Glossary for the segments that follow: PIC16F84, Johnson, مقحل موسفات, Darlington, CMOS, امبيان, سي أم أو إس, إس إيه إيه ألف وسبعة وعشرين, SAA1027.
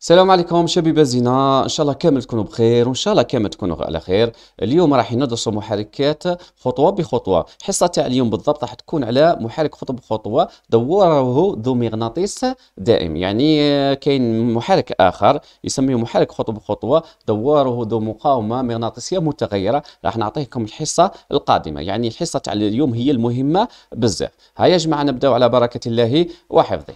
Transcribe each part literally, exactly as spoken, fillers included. السلام عليكم شبيبة زينة، إن شاء الله كامل تكونوا بخير وإن شاء الله كامل تكونوا على خير. اليوم راح ندرسوا محركات خطوة بخطوة. حصة تاع اليوم بالضبط راح تكون على محرك خطوة بخطوة دوره ذو مغناطيس دائم. يعني كاين محرك آخر يسميه محرك خطوة بخطوة دوره ذو مقاومة مغناطيسية متغيرة، راح نعطيكم الحصة القادمة. يعني الحصة تاع اليوم هي المهمة بزاف. هيا يا جماعة نبداو على بركة الله وحفظه.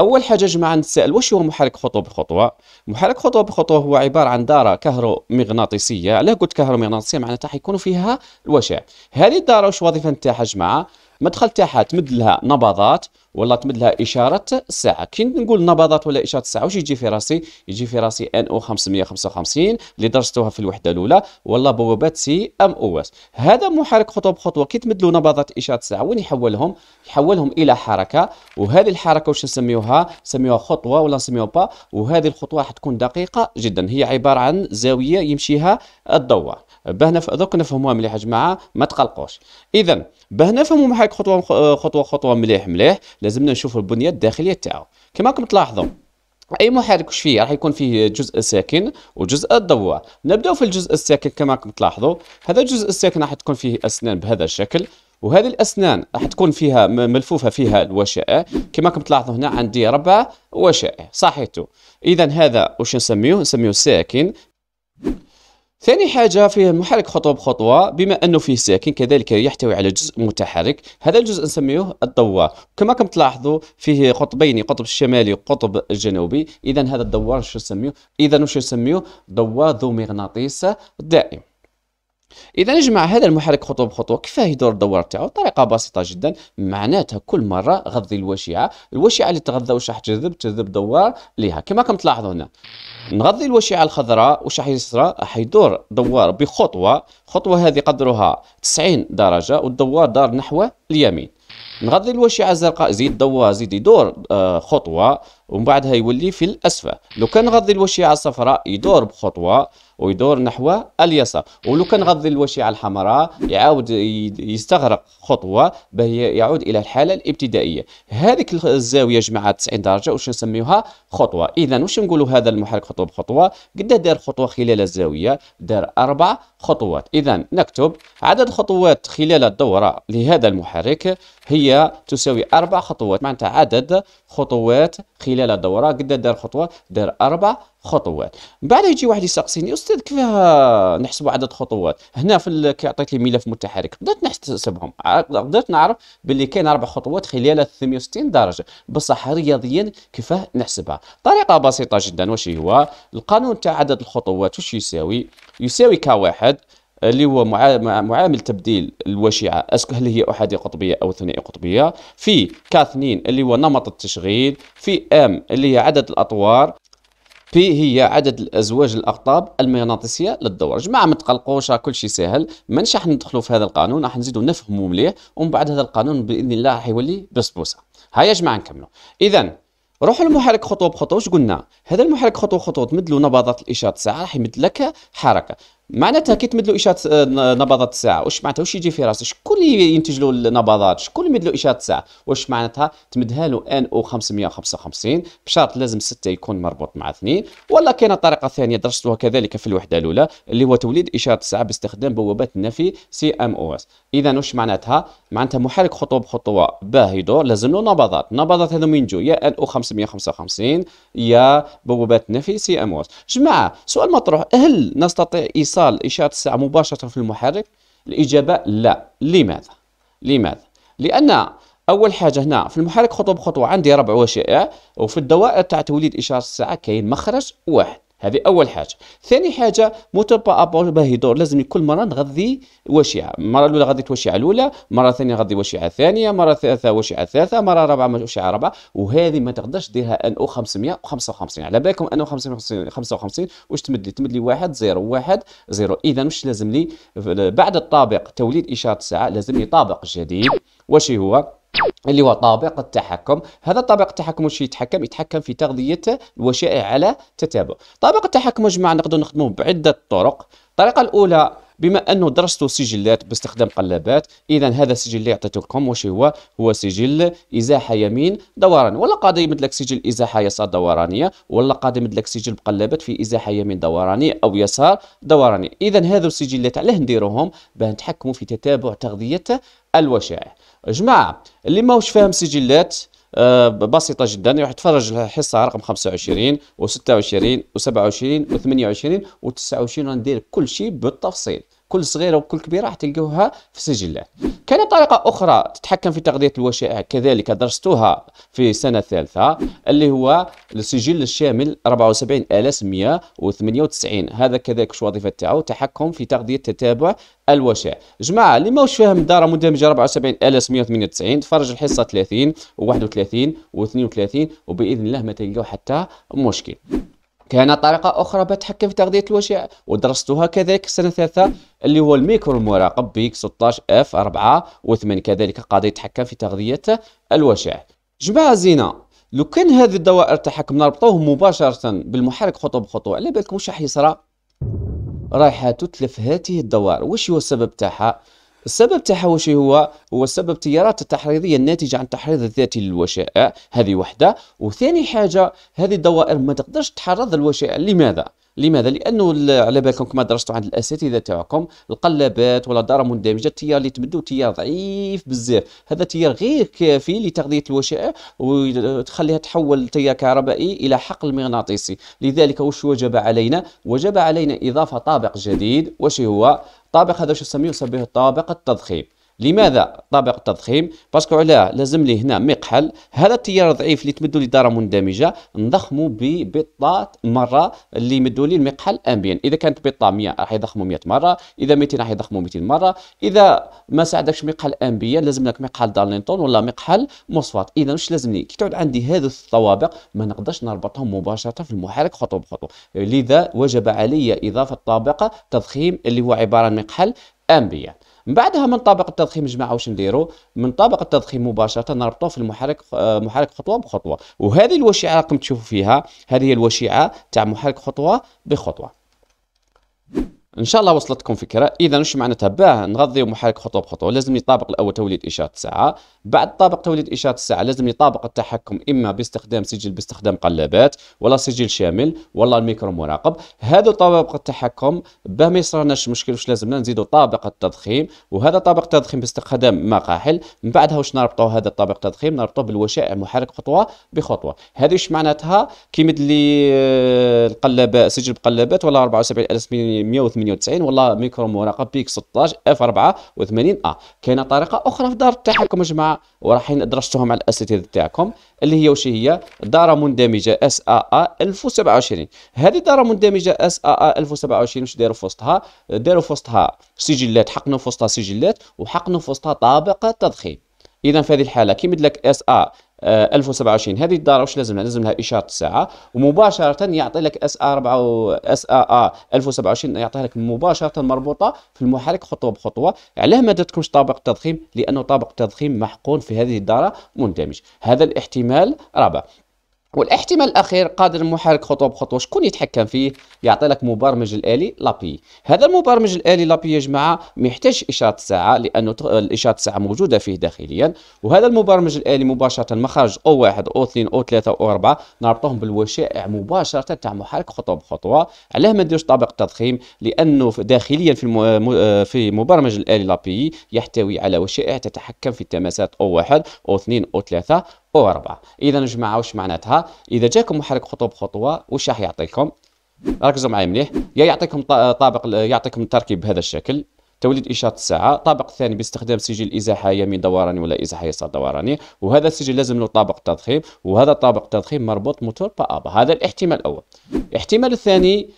أول حاجة جماعة نتسأل واش هو محرك خطوة بخطوة؟ محرك خطوة بخطوة هو عبارة عن دارة كهرومغناطيسية، علاه قلت كهرومغناطيسية معناتها حيكون فيها الوشع. هذه الدارة واش الوظيفة نتاعها جماعة؟ المدخل تاعها تمد لها نبضات ولا تمد لها إشارة الساعة. كي نقول نبضات ولا إشارة الساعة واش يجي في راسي؟ يجي في راسي إن أو خمسمية وخمسة وخمسين اللي درستوها في الوحدة الأولى ولا بوابات سي أم أو إس. هذا محرك خطوة بخطوة كي تمد له نبضات إشارة الساعة وين يحولهم؟ يحولهم إلى حركة، وهذه الحركة واش نسميوها؟ نسميوها خطوة ولا نسميوها با، وهذه الخطوة راح تكون دقيقة جدا، هي عبارة عن زاوية يمشيها الضوء. بهنا دوك نفهموها مليح يا جماعة، ما تقلقوش. إذا بهنا نفهموا محرك خطوة خطوة خطوة مليح مليح. لازمنا نشوفوا البنيه الداخليه تاعو. كما راكم تلاحظوا اي محرك واش فيه؟ راح يكون فيه جزء ساكن وجزء الضوء. نبداو في الجزء الساكن. كما راكم تلاحظوا هذا الجزء الساكن راح تكون فيه اسنان بهذا الشكل، وهذه الاسنان راح تكون فيها ملفوفه فيها الوشائع. كما راكم تلاحظوا هنا عندي ربع وشائع صحيتو. اذا هذا واش نسميوه؟ نسميوه ساكن. ثاني حاجة فيه المحرك خطوة بخطوة بما أنه فيه ساكن كذلك يحتوي على جزء متحرك، هذا الجزء نسميوه الدوار. كما كم تلاحظوا فيه قطبين، قطب الشمالي وقطب الجنوبي. إذا هذا الدوار شو نسميوه؟ إذا شو نسميوه؟ دوار ذو مغناطيس دائم. إذا يا جماعة هذا المحرك خطوة بخطوة كيفاه يدور الدوار تاعو؟ بطريقة بسيطة جدا، معناتها كل مرة غضي الوشيعة، الوشيعة اللي تغذى واش راح تجذب؟ تجذب دوار ليها. كما راكم تلاحظوا هنا نغذي الوشيعة الخضراء واش راح يصرى؟ راح يدور دوار بخطوة، خطوة هذه قدرها تسعين درجة والدوار دار نحو اليمين. نغذي الوشيعة الزرقاء زيد دوار زيد يدور خطوة ومن بعدها يولي في الأسفل. لو كان نغذي الوشيعة الصفراء يدور بخطوة ويدور نحو اليسار، ولو كان غضي الوشيعة الحمراء يعاود يستغرق خطوة باه يعود إلى الحالة الابتدائية. هذيك الزاوية يا جماعة تسعين درجة واش نسميوها؟ خطوة. إذا واش نقولوا هذا المحرك خطوة بخطوة قد دار خطوة خلال الزاوية؟ دار أربع خطوات. إذا نكتب عدد خطوات خلال الدورة لهذا المحرك هي تساوي أربع خطوات، معناتها عدد خطوات خلال الدورة قد دار خطوة؟ دار أربع خطوات. من بعد يجي واحد يسقسيني استاذ كيفاه نحسبوا عدد خطوات؟ هنا في كي عطيت لي ملف متحرك قدرت نحسبهم، قدرت نعرف باللي كاين اربع خطوات خلال ثلاثمية وستين درجه، بصح رياضيا كيفاه نحسبها؟ طريقه بسيطه جدا. واش هو القانون تاع عدد الخطوات؟ واش يساوي؟ يساوي كواحد اللي هو معامل تبديل الوشيعة، هل هي أحادية قطبية أو ثنائية قطبية، في كا اثنين اللي هو نمط التشغيل، في ام اللي هي عدد الأطوار، بي هي عدد الازواج الاقطاب المغناطيسيه للدوره. جماعه ما تقلقوش راه كلشي ساهل، مانيش راح ندخلوا في هذا القانون، راح نزيدوا نفهموا مليح ومن بعد هذا القانون باذن الله راح يولي بسبوسه. هيا يا جماعه نكملوا. اذا روحوا للمحرك خطوه بخطوه. واش قلنا؟ هذا المحرك خطوه خطوه تمد له نبضات الاشاره الساعه راح يمد لك حركه، معناتها كي تمد له اشاره نبضات الساعه واش معناتها؟ واش يجي في راسه؟ شكون اللي ينتج له النبضات؟ شكون اللي يمد له اشاره الساعه؟ واش معناتها؟ تمدها له إن أو خمسمية وخمسة وخمسين بشرط لازم ستة يكون مربوط مع اثنين. ولا كاينه طريقه ثانيه درستوها كذلك في الوحده الاولى اللي هو توليد اشاره الساعه باستخدام بوابات النفي سي ام او اس. اذا واش معناتها؟ معناتها محرك خطوه بخطوه باه يدور لازم له نبضات، النبضات هذو من جو يا إن أو خمسمية وخمسة وخمسين يا بوابات نفي سي ام او اس. جماعه سؤال مطروح، هل نستطيع إيصال إشارة الساعة مباشرة في المحرك؟ الإجابة لا. لماذا؟ لماذا؟ لأن أول حاجة هنا في المحرك خطوة بخطوة عندي ربع وشائع، وفي الدوائر تاع توليد إشارة الساعة كاين مخرج واحد، هذه أول حاجة. ثاني حاجة متبقى باه يدور لازم كل مرة نغذي وشيعة، المرة الأولى غذيت وشيعة الأولى، مرة ثانية غذي وشيعة ثانية، مرة ثالثة وشيعة ثالثة، مرة رابعة وشيعة رابعة، وهذه ما تقدرش ديرها إن أو خمسمية وخمسة وخمسين. على بالكم إن أو خمسمية وخمسة وخمسين واش تمد لي؟ تمد لي واحد زيرو واحد زيرو. إذا واش لازم لي بعد الطابق توليد إشارة الساعة؟ لازم لي طابق جديد. واش هو؟ اللي هو طابق التحكم. هذا طابق التحكم واش يتحكم؟ يتحكم في تغذية الوشائع على تتابع. طابق التحكم يا جماعة نقدروا نخدموه بعدة طرق. الطريقة الأولى بما انه درستوا سجلات باستخدام قلابات، اذا هذا السجل اللي عطيته لكم واش هو؟ هو سجل ازاحه يمين دوران، ولا قاعده يمد لك سجل ازاحه يسار دورانيه، ولا قاعده يمد لك سجل بقلابات في ازاحه يمين دورانيه او يسار دورانيه. اذا هذو السجلات علاه نديروهم؟ باه نتحكموا في تتابع تغذيه الوشائع. جماعه اللي ماهوش فاهم سجلات أه بسيطة جدا، يروح يتفرج الحصة رقم خمسة وعشرين وستة وعشرين وسبعة وعشرين وثمانية وعشرين وتسعة وعشرين، ندير كل شيء بالتفصيل، كل صغيرة وكل كبيرة راح تلقوها في سجلات. كان طريقة أخرى تتحكم في تغذية الوشائع كذلك درستوها في سنة ثالثة، اللي هو السجل الشامل أربعة وسبعين ألف ومئة وثمانية وتسعين، هذا كذلك شو وظيفة تاعو؟ تحكم في تغذية تتابع الوشائع. جماعة اللي ماهوش فاهم دارة مندمجة أربعة وسبعين ألف ومئة وثمانية وتسعين تفرج الحصة ثلاثين وواحد وثلاثين واثنين وثلاثين وبإذن الله ما تلقاو حتى مشكل. كان طريقة أخرى بتحكم في تغذية الوشائع ودرستها كذلك السنة الثالثة، اللي هو الميكرو المراقب بيك ستة عشر إف أربعة وثمانين، كذلك قاعدة يتحكم في تغذية الوشائع. جماعة زينة لو كان هذه الدوائر التحكم نربطوهم مباشرة بالمحرك خطوة بخطوة، على بالكم واش راح يصرى؟ رايحة تتلف هذه الدوائر. واش هو السبب تاعها؟ السبب تاعها واش هو؟ هو السبب التيارات التحريضيه الناتجه عن التحريض الذاتي للوشائع، هذه وحده. وثاني حاجه هذه الدوائر ما تقدرش تحرض الوشائع. لماذا؟ لماذا؟ لانه على بالكم كما درستوا عند الاساتذه تاعكم القلابات ولا داره مندمجه التيار اللي تبدو تيار ضعيف بزاف، هذا تيار غير كافي لتغذيه الوشائع وتخليها تحول تيار كهربائي الى حقل مغناطيسي. لذلك وش وجب علينا؟ وجب علينا اضافه طابق جديد، وش هو؟ طابق هذا شو نسميه؟ نسميه طابق التضخيم. لماذا طابق التضخيم؟ باسكو علاه لازم لي هنا مقحل، هذا التيار الضعيف اللي تمدوا لي داره مندمجه نضخموا ببطات مره اللي يمدوا لي المقحل امبيان. اذا كانت بطه مئة راح يضخموا مئة مره، اذا مئتين راح يضخموا مئتين مره، اذا ما ساعدكش مقحل امبيان لازم لك مقحل دارلينتون ولا مقحل موسفات. اذا واش لازم لي؟ كي تعود عندي هذو الطوابق ما نقدرش نربطهم مباشره في المحرك خطوه بخطوه، لذا وجب علي اضافه طابق تضخيم اللي هو عباره عن مقحل امبيان. من بعدها من طابق التضخيم جماعه واش نديرو؟ من طابق التضخيم مباشره نربطوه في المحرك محرك خطوه بخطوه. وهذه الوشيعه راكم تشوفوا فيها، هذه هي الوشيعه تاع محرك خطوه بخطوه. ان شاء الله وصلتكم فكره. اذا واش معناتها؟ باه نغذيو محرك خطوه بخطوه لازم الطابق الاول توليد اشاره الساعه، بعد طابق توليد اشاره الساعه لازم طابق التحكم، اما باستخدام سجل باستخدام قلابات ولا سجل شامل ولا الميكرو مراقب. هذا طابق التحكم باه ما يصرناش مشكل واش لازمنا؟ نزيدوا طابق التضخيم، وهذا طابق التضخيم باستخدام مقاحل. من بعدها واش نربطوا هذا الطابق التضخيم؟ نربطوه بالوشائع محرك خطوه بخطوه. هذه واش معناتها؟ كيمد لي القلابات سجل بقلابات ولا أربعة وسبعين ألف ومئة وثمانية وتسعين والله ميكرو مراقب بيك ستة عشر إف أربعة وثمانين أ. كاينه طريقه اخرى في دار التحكم يا جماعه وراح درستوهم على الاساتذه تاعكم، اللي هي واش هي؟ داره مندمجه إس إيه إيه ألف وسبعة وعشرين. هذه داره مندمجه إس إيه إيه ألف وسبعة وعشرين واش داروا في وسطها؟ داروا في وسطها سجلات، حقنوا في وسطها سجلات وحقنوا في وسطها طابق تضخيم. اذا في هذه الحاله كيمد لك إس إيه إيه ألف وسبعة وعشرين هذه الدارة واش لازم لها؟ لازم لها إشارة الساعة، ومباشرة يعطي لك اس ا أربعة و اس ا ألف وسبعة وعشرين يعطيها لك مباشرة مربوطة في المحرك خطوة بخطوة. علاه ما درتكمش طابق التضخيم؟ لأنه طابق التضخيم محقون في هذه الدارة مندمج. هذا الاحتمال الرابع. والاحتمال الاخير قادر المحرك خطوه بخطوه شكون يتحكم فيه؟ يعطي لك مبرمج الالي لابي. هذا المبرمج الالي لابي يا جماعه ما يحتاجش اشاره الساعه لانه اشاره الساعه موجوده فيه داخليا، وهذا المبرمج الالي مباشره مخرج أو واحد أو اثنين أو ثلاثة أو أربعة نربطهم بالوشائع مباشره تاع محرك خطوه بخطوه. علاه ما نديروش طابق التضخيم؟ لانه داخليا في في مبرمج الالي لابي يحتوي على وشائع تتحكم في التماسات أو واحد أو اثنين أو ثلاثة أو أربعة. إذا يا جماعة واش معناتها؟ إذا جاكم محرك خطوة بخطوة واش راح يعطيكم؟ ركزوا معايا مليح، يا يعطيكم طابق يعطيكم التركيب بهذا الشكل، توليد إشارة الساعة، طابق الثاني باستخدام سجل إزاحة يمين دوراني ولا إزاحة يسار دوراني، وهذا السجل لازم له طابق تضخيم، وهذا طابق تضخيم مربوط موتور بابا. هذا الاحتمال الأول. الاحتمال الثاني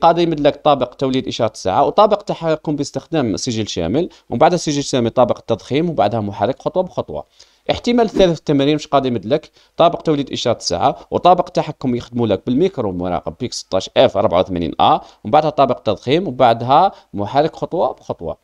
قادر يمد لك طابق توليد إشارة الساعة وطابق تحكم باستخدام سجل شامل، ومن بعدها سجل شامل طابق التضخيم وبعدها محرك خطوة بخطوة. احتمال الثالث في التمارين واش قادر يمد لك؟ طابق توليد اشاره الساعه وطابق تحكم يخدموا لك بالميكرو مراقب بيك ستة عشر إف أربعة وثمانين أ، ومن بعدها طابق تضخيم وبعدها محرك خطوه بخطوه.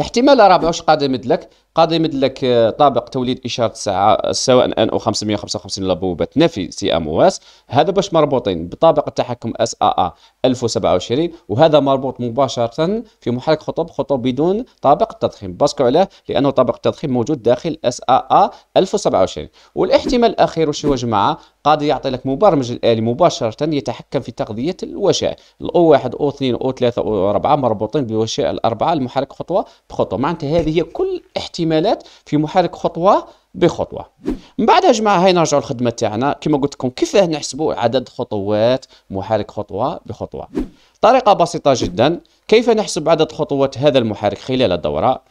احتمال رابع واش قادر يمد لك؟ قادر يمد لك طابق توليد اشاره الساعه سواء ان او خمسمائة وخمسة وخمسين لبوبه نفي سي ام او اس. هذا باش مربوطين بطابق التحكم اس ا ألف وسبعة وعشرين، وهذا مربوط مباشره في محرك خطوب خطوب بدون طابق التضخيم. باسكو علاه؟ لانه طابق التضخيم موجود داخل اس ا ألف وسبعة وعشرين. والاحتمال الاخير واش هو جماعه؟ قادر يعطي لك مبرمج الالي مباشره يتحكم في تغذيه الوشع. الاو واحد او اثنين او ثلاثة او أربعة مربوطين بالوشع الاربعه المحرك خطوه بخطوه. معناتها هذه هي كل احتمالات في محرك خطوه بخطوه. من بعد يا جماعه هاي نرجعوا للخدمه تاعنا كما قلت لكم كيفاه نحسبوا عدد خطوات محرك خطوه بخطوه. طريقه بسيطه جدا. كيف نحسب عدد خطوات هذا المحرك خلال الدوره؟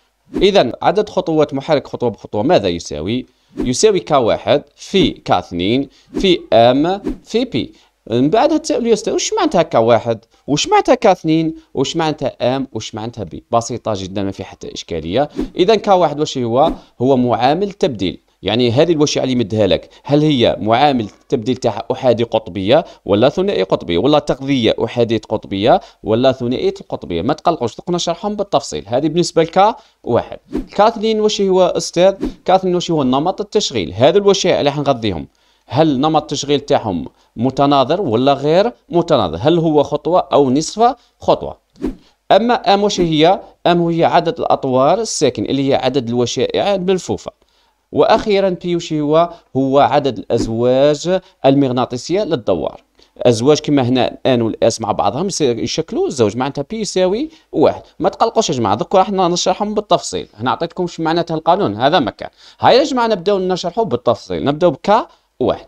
اذا عدد خطوات محرك خطوه بخطوه ماذا يساوي؟ يساوي كا واحد في كا اثنين في ام في بي. من بعدها تسألوا يا أستاذ وش معناتها كا واحد؟ وش معناتها كا اثنين؟ وش معناتها ام؟ وش معناتها بي؟ بسيطة جدا ما في حتى إشكالية. إذا كا واحد واش هو؟ هو معامل تبديل. يعني هذه الوشعة اللي مدها لك هل هي معامل التبديل تاعها أحادي قطبية ولا ثنائي قطبية ولا تغذية أحادية قطبية ولا ثنائية القطبية؟ ما تقلقوش دوك نشرحهم بالتفصيل. هذه بالنسبة لكا واحد. كا اثنين واش هو أستاذ؟ كا اثنين واش هو؟ نمط التشغيل. هذه الوشعة اللي حنغذيهم هل نمط التشغيل تاعهم متناظر ولا غير متناظر؟ هل هو خطوة أو نصف خطوة؟ أما أم واش هي؟ أم هي عدد الأطوار الساكن اللي هي عدد الوشائع الملفوفة. وأخيرا بي واش هو؟ هو عدد الأزواج المغناطيسية للدوار. ازواج كما هنا الان والاس مع بعضهم يشكلوا زوج. معناتها بي يساوي واحد. ما تقلقوش يا جماعه دوك راح نشرحهم بالتفصيل. هنا عطيتكم واش معناتها القانون هذا مكان. هيا يا جماعه نبداو نشرحوا بالتفصيل. نبداو بكا واحد.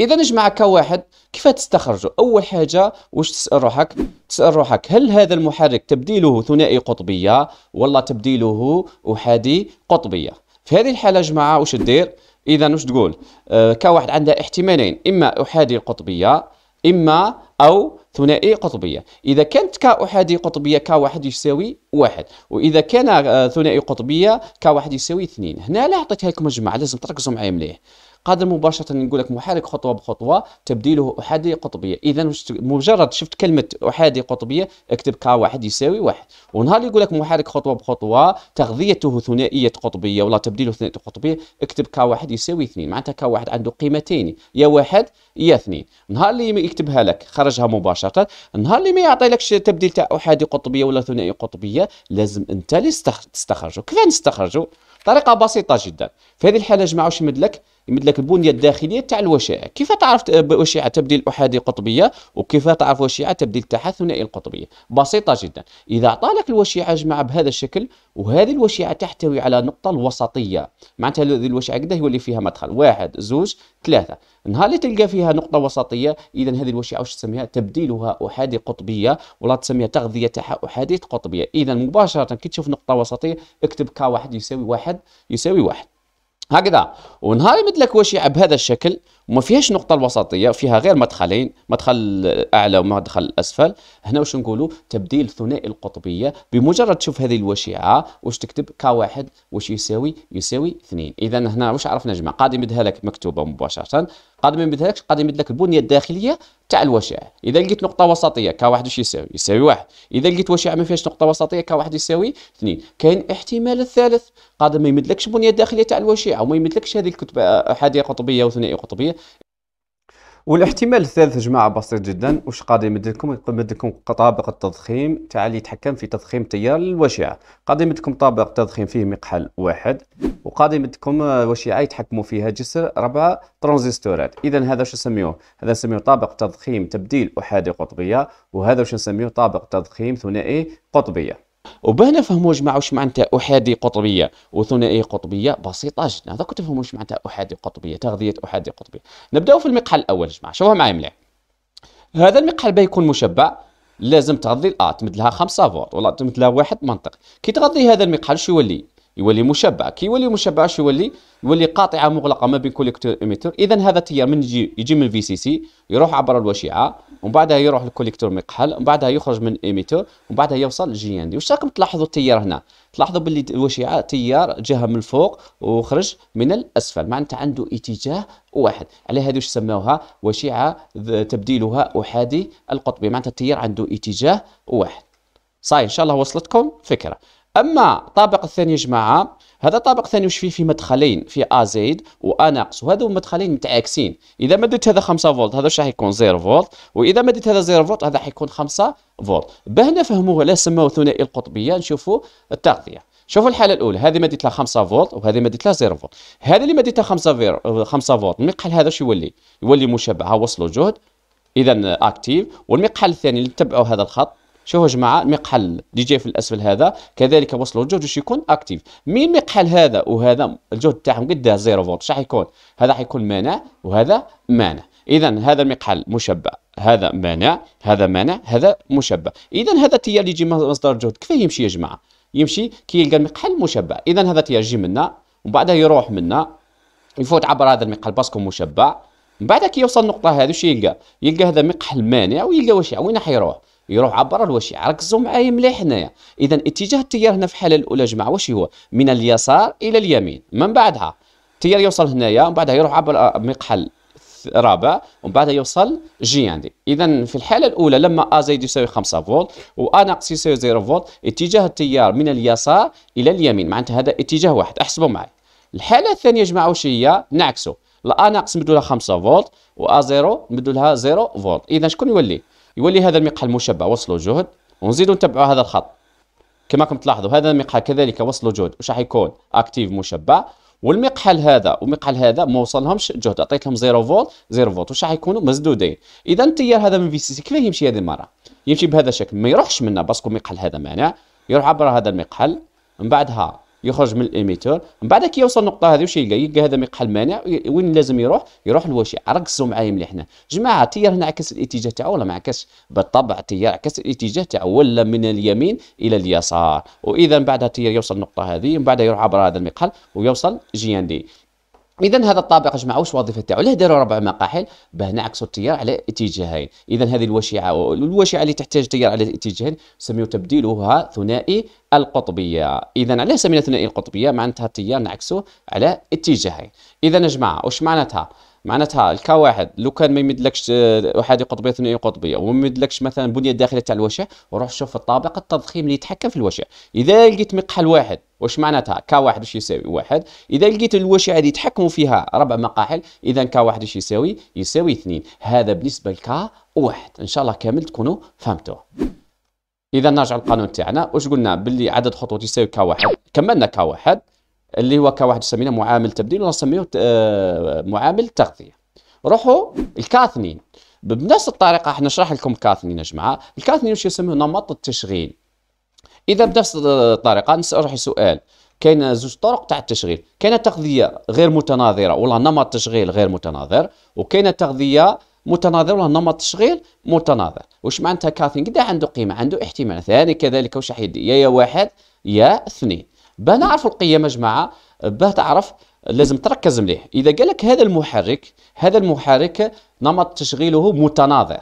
اذا يا جماعه كا واحد كيف تستخرجوا؟ اول حاجه واش تسال روحك؟ تسال روحك هل هذا المحرك تبديله ثنائي قطبيه ولا تبديله احادي قطبيه؟ في هذه الحاله يا جماعه واش دير؟ إذا واش تقول؟ آه كواحد عندها احتمالين، إما أحادي قطبية إما أو ثنائي قطبية. إذا كانت كأحادي قطبية كواحد يساوي واحد، وإذا كان آه ثنائي قطبية كواحد يساوي اثنين. هنا لا عطيتها لكم يا جماعة لازم تركزوا معايا مليح. قادر مباشرة نقول لك محرك خطوة بخطوة تبديله أحادي قطبية. إذا مجرد شفت كلمة أحادي قطبية اكتب كا واحد يساوي واحد. ونهار يقول لك محرك خطوة بخطوة تغذيته ثنائية قطبية ولا تبديله ثنائية قطبية اكتب كا واحد يساوي اثنين. معناتها كا واحد عنده قيمتين يا واحد يا اثنين. نهار اللي يكتبها لك خرجها مباشرة. نهار اللي ما يعطيلكش تبديل تاع أحادي قطبية ولا ثنائي قطبية لازم أنت اللي تستخرجه. كيفاش نستخرجه؟ طريقة بسيطة جدا. في هذه الحالة يا جماعة واش يمد لك؟ يمد لك البنية الداخلية تاع الوشائع. كيف تعرف وشيعة تبديل أحادي قطبية وكيف تعرف وشيعة تبديل تاعها ثنائي القطبية؟ بسيطة جدا. إذا عطالك الوشيعة يا جماعة بهذا الشكل وهذه الوشيعة تحتوي على نقطة الوسطية، معناتها هذه الوشيعة كدا يولي فيها مدخل واحد زوج ثلاثة. نهار اللي تلقى فيها نقطة وسطية إذا هذه الوشيعة واش تسميها؟ تبديلها أحادي قطبية ولا تسميها تغذية تاعها أحادية قطبية. إذا مباشرة كي تشوف نقطة وسطية اكتب كا واحد يساوي واحد يساوي واحد. هكذا. ونهار يمد لك وشيعة بهذا الشكل وما فيهاش نقطة الوسطية، فيها غير مدخلين، مدخل أعلى ومدخل أسفل. هنا واش نقولوا؟ تبديل ثنائي القطبية. بمجرد تشوف هذه الوشيعة واش تكتب؟ كا واحد واش يساوي؟ يساوي اثنين. إذا هنا واش عرفنا يا جماعة؟ قادر يمدها لك مكتوبة مباشرة، قادر ما يمدهالكش، قادر يمد لك البنية الداخلية تاع الوشيعة. إذا لقيت نقطة وسطية كا واحد واش يساوي؟ يساوي واحد. إذا لقيت وشيعة ما فيهاش نقطة وسطية كا واحد يساوي اثنين. كاين احتمال الثالث، قادر ما يمدلكش البنية الداخلية تاع الوشيعة وما يمدلكش هذه الكتبة أحادية قطبية وثنائية قطبية. والاحتمال الثالث يا جماعه بسيط جدا. واش قادر يمد لكم؟ يمد لكم طابق التضخيم تاع اللي يتحكم في تضخيم تيار الوشيعه. قادر يمد لكم طابق تضخيم فيه مقحل واحد، وقادر يمد لكم وشيعه يتحكموا فيها جسر ربع ترانزستورات. اذا هذا شو نسميوه؟ هذا نسميوه طابق تضخيم تبديل احادي قطبيه، وهذا واش نسميوه؟ طابق تضخيم ثنائي قطبيه. وبهنا فهموا يا جماعه واش معناتها احادي قطبيه وثنائيه قطبيه. بسيطه جدا. هذا كنت تفهموا واش معناتها احادي قطبيه، تغذيه احادي قطبيه. نبداو في المقحل الاول يا جماعه. شوفوا معايا مليح. هذا المقحل باه يكون مشبع لازم تغذي الأ تمد لها خمسة فولت ولا تمد لها واحد منطق. كي تغذي هذا المقحل شو يولي؟ يولي مشبع. كي يولي مشبع شو يولي؟ يولي قاطعه مغلقه ما بين كوليكتور اميتور. اذا هذا التيار من يجي يجي من الفي سي سي يروح عبر الوشيعه ومن بعدها يروح للكوليكتور مقحل ومن بعدها يخرج من الاميتور ومن بعدها يوصل للجي ان دي. واش راكم تلاحظوا التيار هنا؟ تلاحظوا باللي الوشيعه تيار جهه من الفوق وخرج من الاسفل، معناتها عنده اتجاه واحد. على هذه واش سموها؟ وشيعه تبديلها احادي القطبي، معناتها التيار عنده اتجاه واحد. صاي ان شاء الله وصلتكم فكره. اما الطابق الثاني يا جماعه، هذا الطابق الثاني واش فيه؟ فيه مدخلين، فيه ا زائد و ا ناقص، وهذو مدخلين متعاكسين. اذا ما درت هذا خمسة فولت هذا واش راح يكون؟ صفر فولت، واذا ما درت هذا صفر فولت هذا حيكون خمسة فولت. بهنا فهموه علاش سموه ثنائي القطبيه. نشوفوا التغطيه. شوفوا الحاله الاولى، هذه ما ديت لها خمسة فولت وهذه ما ديت لها صفر فولت. هذه اللي ما ديت لها خمسة خمسة فولت، المقحل هذا شو يولي؟ يولي مشبعه وصلوا جهد، اذا اكتيف. والمقحل الثاني اللي تبعوا هذا الخط، شوفوا يا جماعه المقحل اللي جاي في الاسفل هذا كذلك وصلوا الجهد واش يكون؟ اكتيف. مين مقحل هذا وهذا الجهد تاعهم قداه صفر فولت، شحال يكون؟ هذا حيكون مانع وهذا مانع. اذا هذا المقحل مشبع، هذا مانع، هذا مانع، هذا مشبع. اذا هذا التيار اللي يجي مصدر الجهد كيفاه يمشي يا جماعه؟ يمشي كي يلقى المقحل مشبع. اذا هذا التيار يجي منا ومن بعدها يروح منا يفوت عبر هذا المقحل باسكو مشبع. من بعد كي يوصل النقطه هذه واش يلقى؟ يلقى هذا مقحل مانع ويلقى وشيع. وين راح يروح؟ يروح عبر الوشيع. ركزوا معايا مليح هنايا. اذا اتجاه التيار هنا في الحاله الاولى يا جماعه واش هو؟ من اليسار الى اليمين. من بعدها التيار يوصل هنايا، ومن بعدها يروح عبر مقحل رابع، ومن بعدها يوصل جي عندي. اذا في الحاله الاولى لما ا زائد يساوي خمسة فولت و ا ناقص يساوي صفر فولت، اتجاه التيار من اليسار الى اليمين، معناتها هذا اتجاه واحد. احسبوا معي. الحاله الثانيه يا جماعه واش هي؟ نعكسوا. لا ا ناقص نمدوا لها خمسة فولت و ا صفر نمدوا لها صفر فولت. اذا شكون يولي؟ يولي هذا المقحل مشبع وصلوا جهد، ونزيدوا نتبعوا هذا الخط كما راكم تلاحظوا. هذا المقحل كذلك وصلوا جهد، واش راح يكون؟ اكتيف مشبع. والمقحل هذا ومقحل هذا ما وصلهمش جهد، عطيتهم صفر فولت صفر فولت، واش راح يكونوا؟ مسدودين. اذا التيار هذا من في سي سي كيفاه يمشي هذه المره؟ يمشي بهذا الشكل، ما يروحش منا باسكو المقحل هذا مانع، يروح عبر هذا المقحل، من بعدها يخرج من الإيميتور، من بعد كي يوصل النقطة هذه واش يلقى؟ يلقى هذا مقحل مانع، وين لازم يروح؟ يروح الوشيع. ركزوا معايا مليح هنا، جماعة التيار هنا عكس الاتجاه تاعو ولا ما عكسش؟ بالطبع التيار عكس الاتجاه تاعو، ولا من اليمين إلى اليسار، وإذا من بعدها التيار يوصل النقطة هذه، من بعدها يروح عبر هذا المقحل ويوصل جي إن دي. إذا هذا الطابق يا جماعة واش الوظيفة تاعو؟ ليه داروا ربع مقاحل؟ باه نعكسوا التيار على اتجاهين. إذا هذه الوشيعة والوشيعة اللي تحتاج تيار على اتجاهين سميو تبديلها ثنائي القطبية. إذا علاش سمينا ثنائي القطبية؟ معناتها التيار نعكسوه على اتجاهين. إذا يا جماعة واش معناتها؟ معناتها الكا واحد لو كان ما يمدلكش احاديه قطبيه ثنائيه قطبيه، وما يمدلكش مثلا البنيه الداخليه تاع الوشع، وروح شوف الطابق التضخيم اللي يتحكم في الوشع. اذا لقيت مقحل واحد واش معناتها؟ كا واحد واش يساوي؟ واحد. اذا لقيت الوشع اللي يتحكموا فيها ربع مقاحل، اذا كا واحد واش يساوي؟ يساوي اثنين. هذا بالنسبه لكا واحد. ان شاء الله كامل تكونوا فهمتوه. اذا نرجع للقانون تاعنا، واش قلنا؟ باللي عدد خطوط يساوي كا واحد، كملنا كا واحد اللي هو كا واحد سميناه معامل تبديل ونسميه معامل تغطيه. روحوا الكا اثنين بنفس الطريقه، احنا نشرح لكم كا اثنين يا جماعه. الكا اثنين واش يسموه؟ نمط التشغيل. اذا بنفس الطريقه نسال روحي سؤال، كاين زوج طرق تاع التشغيل، كاينه تغذيه غير متناظره ولا نمط تشغيل غير متناظر، وكاينه تغذيه متناظر ولا نمط تشغيل متناظر. واش معناتها كا اثنين؟ قد عنده قيمه، عنده احتمال ثاني كذلك، واش راح يدير؟ يا يا واحد يا اثنين. باه نعرفوا القيم يا جماعه، باه تعرف لازم تركز مليح. اذا قال لك هذا المحرك، هذا المحرك نمط تشغيله متناظر،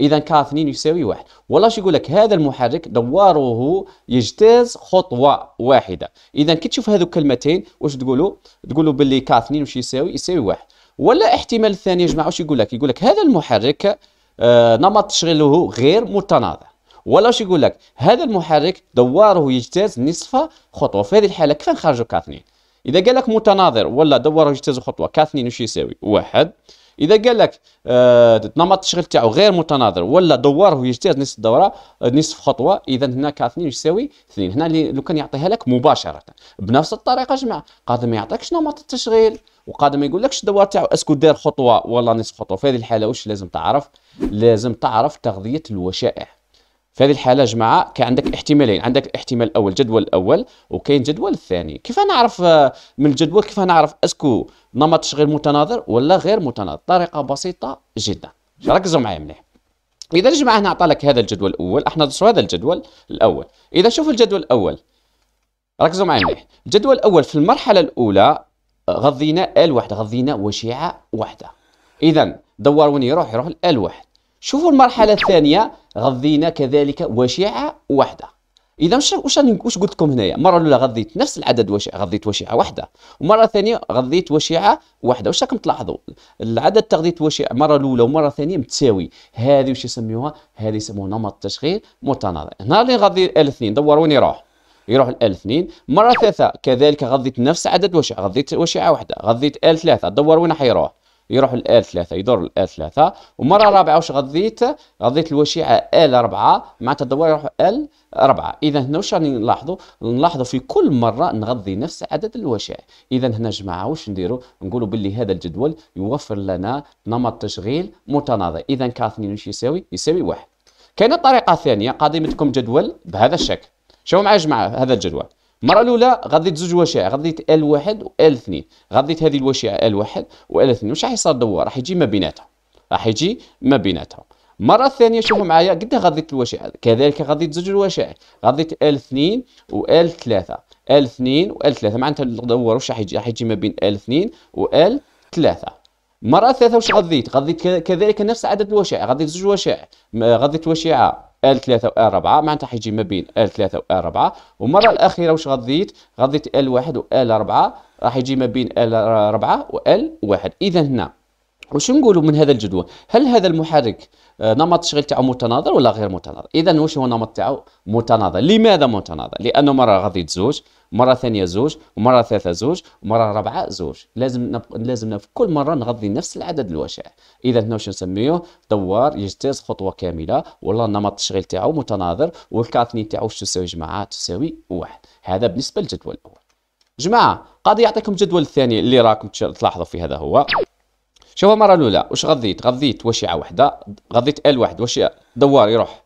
اذا كا اثنين يساوي واحد. ولا شو يقول لك؟ هذا المحرك دواره يجتاز خطوه واحده، اذا كي تشوف هذو الكلمتين واش تقولوا؟ تقولوا باللي كا اثنين واش يساوي؟ يساوي واحد. ولا احتمال الثاني يا جماعه واش يقول لك؟ يقول لك هذا المحرك آه نمط تشغيله غير متناظر. ولا واش يقول لك؟ هذا المحرك دواره يجتاز نصف خطوه. في هذه الحاله كيف نخرجوا كا اثنين؟ اذا قال لك متناظر ولا دواره يجتاز خطوه، كا اثنين واش يساوي؟ واحد. اذا قال لك آه نمط التشغيل تاعو غير متناظر ولا دواره يجتاز نصف دوره نصف خطوه، اذا هنا كا اثنين واش يساوي؟ اثنين. هنا لو كان يعطيها لك مباشره بنفس الطريقه يا جماعه، قاد ما يعطيكش نمط التشغيل وقاد ما يقولكش الدوار تاعو اسكو دار خطوه ولا نصف خطوه. في هذه الحاله واش لازم تعرف؟ لازم تعرف تغذيه الوشائع. في هذه الحالة يا جماعة كان عندك احتمالين، عندك الاحتمال الأول الجدول الأول، وكاين الجدول الثاني. كيف نعرف من الجدول؟ كيف نعرف اسكو نمط تشغيل متناظر ولا غير متناظر؟ طريقة بسيطة جدا، ركزوا معايا مليح. إذا يا جماعة هنا عطالك هذا الجدول الأول، احنا ندرسوا هذا الجدول الأول. إذا شوفوا الجدول الأول، ركزوا معايا مليح. الجدول الأول في المرحلة الأولى غضينا ال واحدة، غضينا وشيعة واحدة. إذا دوار وين يروح؟ يروح ال واحد. شوفوا المرحلة الثانية غذينا كذلك وشيعة واحدة. إذا واش واش قلت لكم هنايا؟ مرة الأولى غذيت نفس العدد وشيعة، غذيت وشيعة واحدة، ومرة ثانية غذيت وشيعة واحدة. واش راكم تلاحظوا؟ العدد تغذيت وشيعة مرة الأولى ومرة ثانية متساوي. هذه واش يسميوها؟ هذه يسموها نمط تشغيل متناظر. نهار اللي نغذي ال اثنين دوار وين يروح؟ يروح ل ألف واثنين، مره ثالثه كذلك غضيت نفس عدد الوشع، غضيت وشعه واحده، غضيت ألف وثلاثة، دور وين حيروح، يروح ل ألف وثلاثة، يدور ل ألف وثلاثة، ومره رابعه واش غضيت، غضيت الوشعه ألف وأربعة مع تدور يروح ألف وأربعة. اذا هنا واش راني نلاحظوا، نلاحظوا في كل مره نغضي نفس عدد الوشع. اذا هنا جماعه واش نديروا، نقولوا باللي هذا الجدول يوفر لنا نمط تشغيل متناظر. اذا كاثنين واش يساوي، يساوي واحد. كاينه طريقه ثانيه، قادمتكم جدول بهذا الشكل. شوفوا معايا يا جماعه هذا الجدول، المره الاولى غضيت زوج وشائع، غضيت ال واحد و ال اثنين، غضيت هذه الوشيعه ال واحد و ال اثنين، واش راح يصير الدور؟ راح يجي ما بيناتهم، راح يجي ما بيناتهم. المره الثانيه شوفوا معايا قد غضيت الوشيعه، كذلك غضيت زوج الوشائع، غضيت ال اثنين و ال ثلاثة، ال اثنين و ال ثلاثة، معناتها الدور واش راح يجي؟ راح يجي ما بين ال اثنين و ال ثلاثة. المره الثالثه واش غضيت؟ غضيت كذلك نفس عدد الوشائع، غضيت زوج وشائع، غضيت وشيعه ال ثلاثة و ال أربعة، معناتها حيجي ما بين ال ثلاثة و ال أربعة. والمره الاخيره واش غضيت؟ غضيت ال واحد و ال أربعة، راح يجي ما بين ال أربعة و ال واحد. اذا هنا واش نقولوا من هذا الجدول؟ هل هذا المحرك نمط التشغيل تاعو متناظر ولا غير متناظر؟ اذا واش هو نمط تاعو؟ متناظر. لماذا متناظر؟ لانه مره غضيت زوج، مره ثانيه زوج، ومره ثالثه زوج، ومره رابعه زوج. لازم نب... لازمنا في كل مره نغضي نفس العدد الوشائع. اذا هنا واش نسميوه؟ دوار يجتاز خطوه كامله، والله نمط التشغيل تاعو متناظر، والكاثني تاعو واش تساوي جماعه؟ تساوي واحد. هذا بالنسبه للجدول الاول. جماعه قاعد يعطيكم الجدول الثاني اللي راكم تلاحظوا فيه، هذا هو. شوفوا المره الاولى واش غضيت؟ غضيت وشعه واحده، غضيت ال واحد وشعه، دوار يروح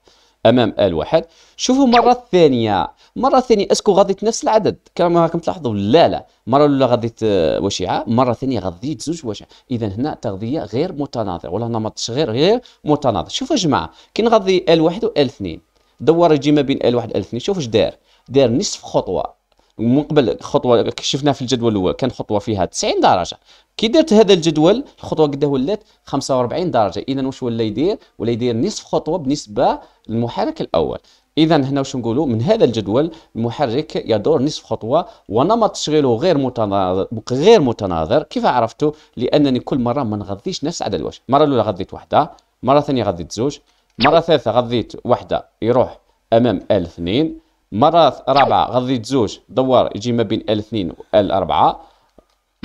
امام ال واحد. شوفوا المره الثانيه، المره الثانيه اسكو غضيت نفس العدد كما راكم تلاحظوا؟ لا لا، المره الاولى غضيت وشعه، المره الثانيه غضيت زوج وشعه. اذا هنا تغذيه غير متناظر ولا نمط تشغيل غير متناظر. شوفوا يا جماعه كي نغذي ال واحد و ال اثنين، دوار يجي ما بين ال واحد و ال اثنين، شوف واش دار، دار نصف خطوه. من قبل خطوه شفنا في الجدول الاول كان خطوه فيها تسعين درجه، كي درت هذا الجدول الخطوه قداه ولات خمسة وأربعين درجه. اذا واش ولا يدير؟ ولا يدير نصف خطوه بالنسبه للمحرك الاول. اذا هنا واش نقولوا من هذا الجدول؟ المحرك يدور نصف خطوه ونمط تشغيله غير متناظر، غير متناظر. كيف عرفتوا؟ لانني كل مره ما نغذيش نفس عدد الوش. المره الاولى غذيت وحده، مره ثانيه غذيت زوج، مره ثالثه غذيت وحده يروح امام الاثنين، مرة رابعة غضيت زوج، دوار يجي ما بين ال اثنين و ال أربعة،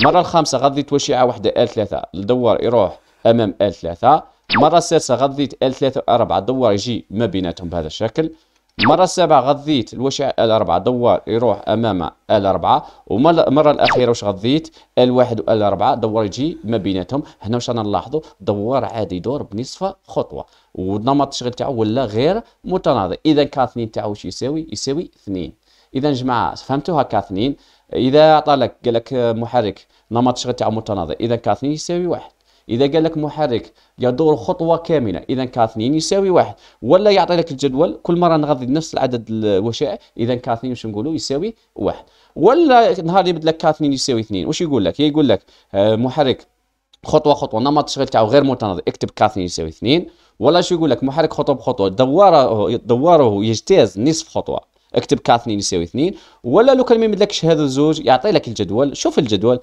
مرة الخامسة غضيت وشعة واحدة ال ثلاثة، الدوار يروح أمام ال ثلاثة، مرة السادسة غضيت ال ثلاثة و ال أربعة، دوار يجي ما بيناتهم بهذا الشكل، مرة السابعة غضيت الوشعة ال أربعة، دوار يروح أمام ال أربعة، ومرة الأخيرة واش غضيت؟ ال واحد و ال أربعة، دوار يجي ما بيناتهم. هنا واش نلاحظوا؟ دوار عادي يدور بنصف خطوة، ونمط التشغيل تاعو ولا غير متناظر. إذا كاثنين تاعو واش يساوي؟ يساوي اثنين. إذا جماعة فهمتوها كاثنين؟ إذا عطا لك قال لك محرك نمط التشغيل تاعو متناظر، إذا كاثنين يساوي واحد. إذا قال لك محرك يدور خطوة كاملة، إذا كاثنين يساوي واحد. ولا يعطي لك الجدول كل مرة نغذي نفس العدد الوشائع، إذا كاثنين واش نقولوا؟ يساوي واحد. ولا نهار يبدل لك كاثنين يساوي اثنين، واش يقول لك؟ يقول لك محرك خطوة خطوة نمط التشغيل تاعو غير متناظر، اكتب كاثنين يساوي اثنين. ولا شو يقول لك؟ محرك خطوة بخطوة، دواره دواره يجتاز نصف خطوة، اكتب كاثنين يساوي اثنين. ولا لو كان ما يمدلكش هذا الزوج يعطي لك الجدول. شوف الجدول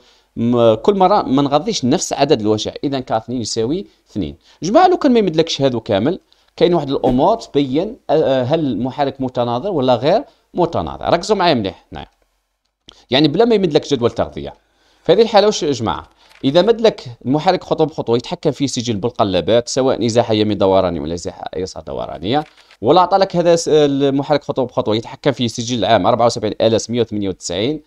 كل مره ما نغذيش نفس عدد الوشع، اذا كاثنين يساوي اثنين. جماعه لو كان ما يمدلكش هذا كامل، كاين واحد الامور تبين هل المحرك متناظر ولا غير متناظر. ركزوا معايا مليح هنايا، يعني بلا ما يمدلك جدول تغذيه. في هذه الحاله واش يا جماعه؟ إذا مدلك المحرك خطوة بخطوة يتحكم فيه سجل بالقلبات، سواء إزاحة يمين دورانية ولا إزاحة يسار دورانية. ولا عطالك هذا المحرك خطوة بخطوة يتحكم فيه سجل عام أربعة وسبعين ألف ومئة وثمانية وتسعين،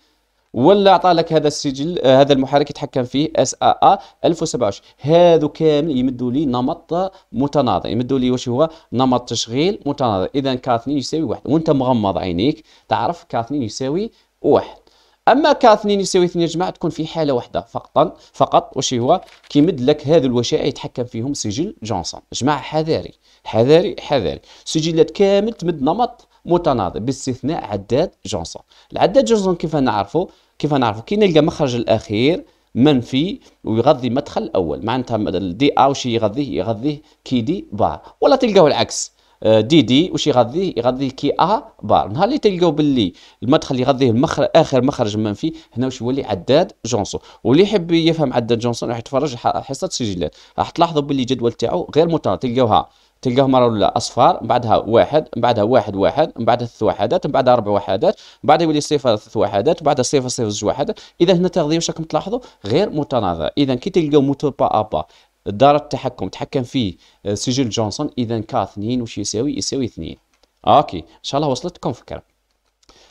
ولا عطالك هذا السجل هذا المحرك يتحكم فيه اس ايه ألف وسبعة وعشرين. هذو كامل يمدوا لي نمط متناظر، يمدوا لي واش هو؟ نمط تشغيل متناظر. إذا كاثنين يساوي واحد، وأنت مغمض عينيك تعرف كاثنين يساوي واحد. اما كاثنين يساوي اثنين يا جماعه تكون في حاله واحده فقط فقط، واش هو؟ كيمد لك هذو الوشائع يتحكم فيهم سجل جونسون. جماعه حذاري حذاري حذاري، سجلات كامل تمد نمط متناظر باستثناء عداد جونسون. العداد جونسون كيف نعرفه؟ كيف نعرفه؟ كي نلقى مخرج الاخير منفي ويغذي مدخل الاول، معناتها دي ا واش يغذيه؟ يغذيه كي دي بار. ولا تلقاو العكس، دي دي واش يغذيه؟ يغذيه كي ا بار. نهار اللي تلقاو باللي المدخل يغذيه المخرج اخر مخرج منفي، هنا واش يولي عداد جونسون. واللي يحب يفهم عداد جونسون راح يتفرج حصه السجلات، راح تلاحظوا باللي الجدول تاعو غير متناظر، تلقاوها تلقاهم راهو لا اصفار، من بعدها واحد، من بعدها واحد واحد، من بعدها ثلاث وحدات، من بعدها اربع وحدات، من بعدها يولي صفر ثلاث وحدات، من بعدها صفر صفر زوج وحدات. اذا هنا التغذيه واش راكم تلاحظوا غير متناظره. اذا كي تلقاو موتور با ابا دار التحكم تحكم فيه سجل جونسون، اذا كا اثنين واش يساوي؟ يساوي اثنين. اوكي، ان شاء الله وصلتكم فكره.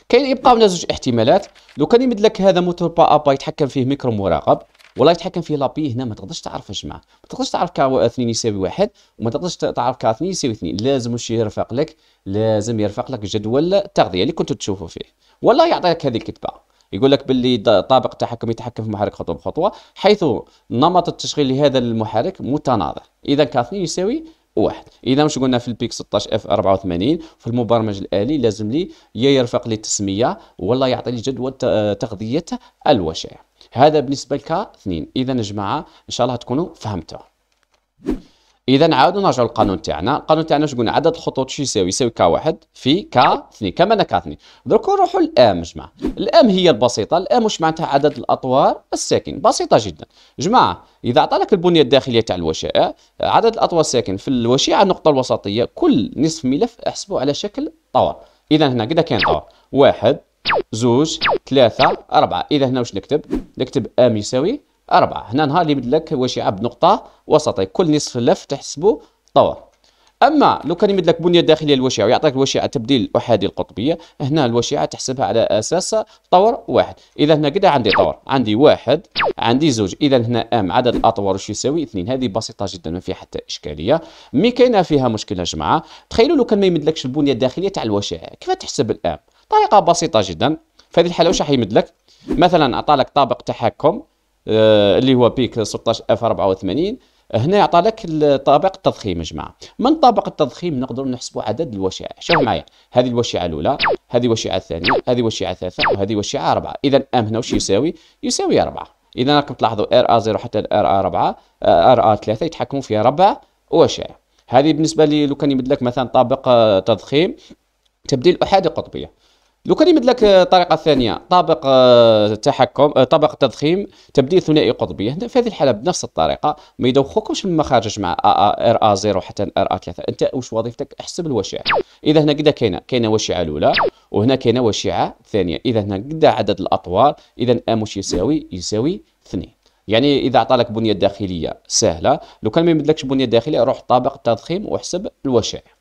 كاين يبقاو لنا زوج احتمالات، لو كان يمد لك هذا موتور با ابا يتحكم فيه ميكرو مراقب ولا يتحكم فيه لابي، هنا ما تقدرش تعرف اش معاه، ما تقدرش تعرف كا اثنين يساوي واحد وما تقدرش تعرف كا اثنين يساوي اثنين، لازم واش يرفق لك، لازم يرفق لك جدول التغذيه اللي كنتو تشوفوا فيه، ولا يعطيك هذه الكتبه يقول لك باللي طابق التحكم يتحكم في المحرك خطوه بخطوه، حيث نمط التشغيل لهذا المحرك متناظر، اذا كا اثنين يساوي واحد. اذا واش قلنا في البيك ستة عشر اف أربعة وثمانين في المبرمج الالي لازم لي يا يرفق لي التسميه ولا يعطي لي جدول تغذيه الوشائع. هذا بالنسبه لك اثنين. اذا يا جماعه ان شاء الله تكونوا فهمتوا. اذا نعاودوا نرجعوا للقانون تاعنا، القانون تاعنا واش قلنا عدد الخطوط شو يساوي؟ يساوي كا واحد في كا اثنين كما انا كا اثنين. دركا نروحوا للام جماعه، الام هي البسيطه، الام واش معناتها؟ عدد الاطوار الساكن، بسيطه جدا جماعه. اذا عطالك البنيه الداخليه تاع الوشائع عدد الاطوار الساكن في الوشيعه النقطه الوسطيه، كل نصف ملف احسبه على شكل طور. اذا هنا قدا كاين طور واحد زوج ثلاثه اربعه، اذا هنا واش نكتب؟ نكتب ام يساوي أربعة. هنا نهار اللي بدلك وشيعة بنقطة وسطية كل نصف لف تحسبه طور. أما لو كان يمدلك بنية داخلية الوشيعة ويعطيك الوشيعة تبديل أحادي القطبية، هنا الوشيعة تحسبها على أساس طور واحد. إذا هنا كده عندي طور، عندي واحد، عندي زوج، إذا هنا أم عدد الأطوار واش يساوي؟ اثنين. هذه بسيطة جدا ما فيها حتى إشكالية. مي كاينة فيها مشكلة يا جماعة، تخيلوا لو كان ما يمدلكش البنية الداخلية تاع الوشيعة كيف تحسب الأم؟ طريقة بسيطة جدا. في هذه الحالة واش راح يمدلك؟ مثلا أعطالك طابق تحكم اللي هو بيك ستة عشر اف أربعة وثمانين، هنا يعطى لك طابق التضخيم يا جماعه. من طابق التضخيم نقدروا نحسبوا عدد الوشائع. شوف معايا، هذه الوشيعه الاولى، هذه الوشيعه الثانيه، هذه الوشيعه الثالثه، وهذه الوشيعه اربعه. اذا ام هنا واش يساوي؟ يساوي اربعه. اذا راكم تلاحظوا ار ا صفر حتى ار ا اربعه ار ا ثلاثه يتحكموا في ربع وشائع. هذه بالنسبه لي لو كان يمد لك مثلا طابق تضخيم تبديل احادي قطبيه. لو كان يمد لك الطريقه الثانيه طابق تحكم طابق تضخيم تبديل ثنائي قطبيه، هنا في هذه الحاله بنفس الطريقه ما يدوخوكمش من مخارج مع ار ا صفر حتى ار ا ثلاثة. انت واش وظيفتك؟ احسب الوشيعه. اذا هنا كدا كاينه كاينه وشيعه الاولى وهنا كاينه وشيعه ثانيه، اذا هنا كدا عدد الاطوار، اذا ام واش يساوي؟ يساوي اثنين. يعني اذا عطالك بنيه داخليه سهله، لو كان ما يمدلكش بنيه داخليه روح طابق التضخيم واحسب الوشائع.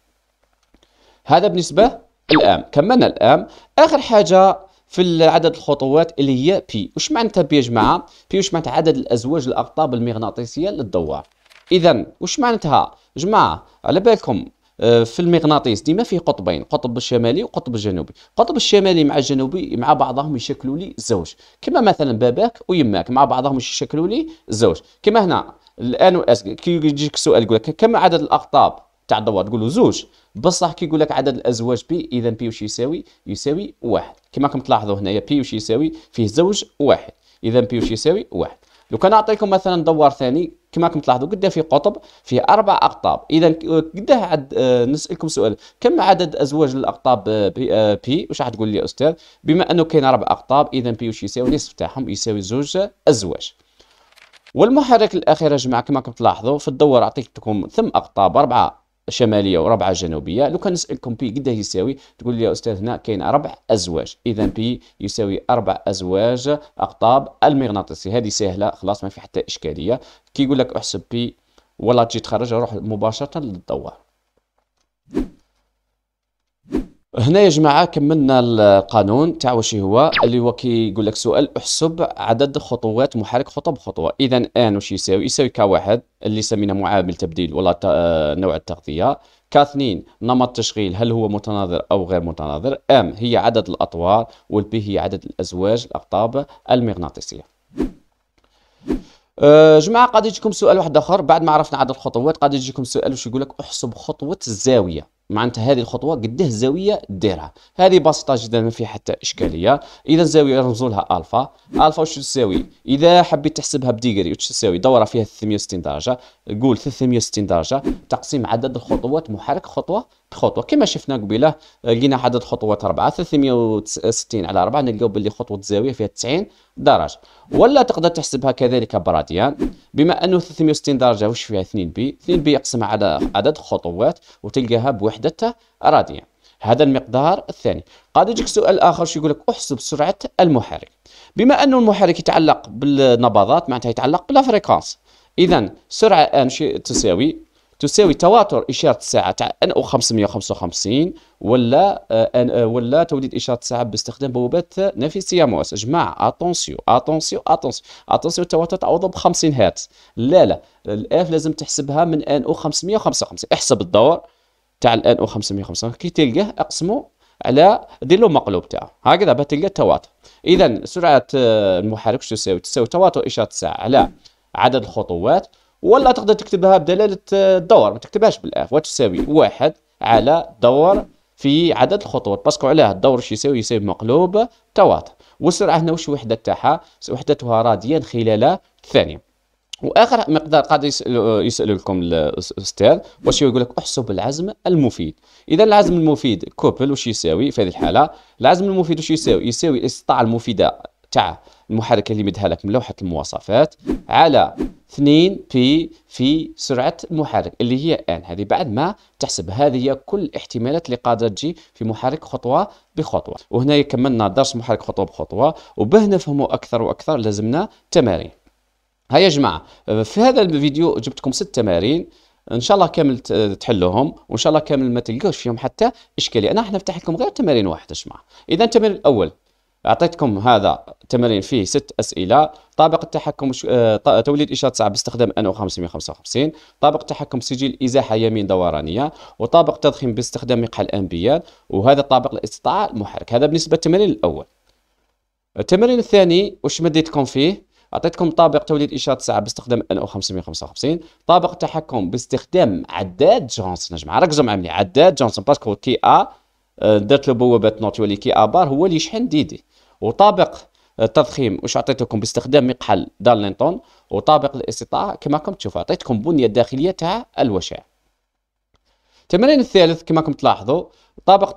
هذا بالنسبه الام. كملنا الام. اخر حاجه في عدد الخطوات اللي هي بي. واش معناتها بي يا جماعه؟ بي واش معناتها؟ عدد الازواج الاقطاب المغناطيسيه للدوار. اذا واش معناتها جماعه؟ على بالكم في المغناطيس ديما فيه قطبين، قطب الشمالي وقطب الجنوبي. القطب الشمالي مع الجنوبي مع بعضهم يشكلوا لي زوج، كما مثلا باباك ويماك مع بعضهم يشكلوا لي زوج. كما هنا الان واس كي يجيك سؤال يقول لك كم عدد الاقطاب تاع الدوار، تقول له زوج، بصح كي يقول لك عدد الازواج بي، اذا بي واش يساوي؟ يساوي واحد. كما راكم تلاحظوا هنايا بي واش يساوي؟ فيه زوج واحد، اذا بي واش يساوي واحد. لو كان نعطيكم مثلا دوار ثاني كما راكم تلاحظوا قداه فيه قطب فيه اربع اقطاب، اذا قداه عد آه نسالكم سؤال كم عدد ازواج الاقطاب بي, آه بي واش راح تقول لي يا استاذ؟ بما انه كاين اربع اقطاب اذا بي واش يساوي؟ نصف تاعهم يساوي زوج ازواج. والمحرك الاخير يا جماعه كما راكم تلاحظوا في الدوار اعطيتكم ثم اقطاب، اربعه شماليه وربعه جنوبيه. لو كان نسالكم بي قداه يساوي، تقول لي يا استاذ هنا كاين ربع ازواج، اذا بي يساوي اربع ازواج اقطاب المغناطيسي. هذه سهله خلاص ما في حتى اشكاليه. كي يقول لك احسب بي ولا تجي تخرج، روح مباشره للدوار. هنا يا جماعه كملنا القانون تاع واش هو اللي هو كي يقول لك سؤال احسب عدد خطوات محرك خطوه بخطوه. اذا ان واش يساوي؟ يساوي كا واحد اللي سمينا معامل تبديل ولا نوع التغذيه، كا اثنين نمط التشغيل هل هو متناظر او غير متناظر، ام هي عدد الاطوار، والبي هي عدد الازواج الاقطاب المغناطيسيه. أه جماعه قد يجيكم سؤال واحد اخر بعد ما عرفنا عدد الخطوات، قد يجيكم سؤال واش يقول لك احسب خطوه الزاويه. معناتها هذه الخطوه قداه الزاويه ديرها، هذه بسيطه جدا ما فيها حتى اشكاليه. اذا الزاويه نرمزوا لها الفا، الفا واش تساوي؟ اذا حبيت تحسبها بديجري واش تساوي؟ دورها فيها ثلاثمية وستين درجه، قول ثلاثمية وستين درجه تقسيم عدد الخطوات محرك خطوه بخطوه، كما شفنا قبيله لقينا عدد خطوات أربعة، ثلاثمية وستين على أربعة نلقاو باللي خطوه الزاويه فيها تسعين درجه. ولا تقدر تحسبها كذلك براديان، بما انه ثلاثمية وستين درجه واش فيها اثنين بي، اثنين بي يقسم على عدد خطوات وتلقاها بوحده راديان. هذا المقدار الثاني. قد يجيك سؤال اخر واش يقول لك؟ احسب سرعه المحرك. بما انه المحرك يتعلق بالنبضات معناتها يتعلق بالفريكانس، اذا سرعه ان تساوي تساوي تواتر اشاره الساعه تاع ان او خمسمية وخمسة وخمسين ولا آه ولا توليد اشاره الساعه باستخدام بوابات نفي سياموس. جماعه اتونسيو اتونسيو اتونسيو اتونسيو، التواتر تعوض ب خمسين هرتز، لا لا الاف لازم تحسبها من ان او خمسمية وخمسة وخمسين. احسب الدور تاع الان او خمسمية وخمسة وخمسين كي تلقاه اقسمه على دير له مقلوب تاعه، هكذا باش تلقى التواتر. اذا سرعه المحرك شو تساوي؟ تساوي تواتر اشاره الساعه على عدد الخطوات، ولا تقدر تكتبها بدلاله الدور، ما تكتبهاش بالاف، وتساوي واحد على دور في عدد الخطوات، باسكو علاه الدور شو يساوي؟ يساوي مقلوب تواتر. والسرعه هنا واش الوحده تاعها؟ وحدتها راديان خلال ثانيه. واخر مقدار قاعد يسال يسالوا لكم الاستاذ واش يقول لك؟ احسب العزم المفيد. اذا العزم المفيد كوبل واش يساوي في هذه الحاله؟ العزم المفيد واش يساوي؟ يساوي الاستطاعه المفيده تاع المحرك اللي مدها لك من لوحه المواصفات على اثنين بي في سرعه المحرك اللي هي ان. هذه بعد ما تحسب، هذه هي كل الاحتمالات اللي قادره تجي في محرك خطوه بخطوه. وهنا كملنا درس محرك خطوه بخطوه، وباه نفهموا اكثر واكثر لازمنا تمارين. ها يا جماعه، في هذا الفيديو جبتكم ست تمارين ان شاء الله كامل تحلوهم، وان شاء الله كامل ما تلقاوش فيهم حتى اشكاليه. انا راح نفتح لكم غير تمارين واحده يا جماعه. اذا التمرين الاول اعطيتكم هذا التمرين فيه ست اسئله: طابق التحكم توليد اشاره ساعه باستخدام ان او خمسمية وخمسة وخمسين، طابق تحكم سجل ازاحه يمين دورانيه، وطابق تضخيم باستخدام مقحل امبير، وهذا طابق الاستطاعه المحرك. هذا بالنسبه للتمرين الاول. التمرين الثاني واش مديتكم فيه؟ أعطيتكم طابق توليد إشارة ساعة باستخدام إن أو خمسمية وخمسة وخمسين، طابق تحكم باستخدام عداد جونسون. يا جماعة ركزوا معايا مليح، عداد جونسون باسكو كي أ درت له بوابات نوت ولي كي أ بار هو اللي يشحن دي دي. وطابق التضخيم واش عطيتكم؟ باستخدام مقحل دارلينتون. وطابق الاستطاعة كما راكم تشوفوا عطيتكم البنية الداخلية تاع الوشع. التمرين الثالث كما راكم تلاحظوا طابق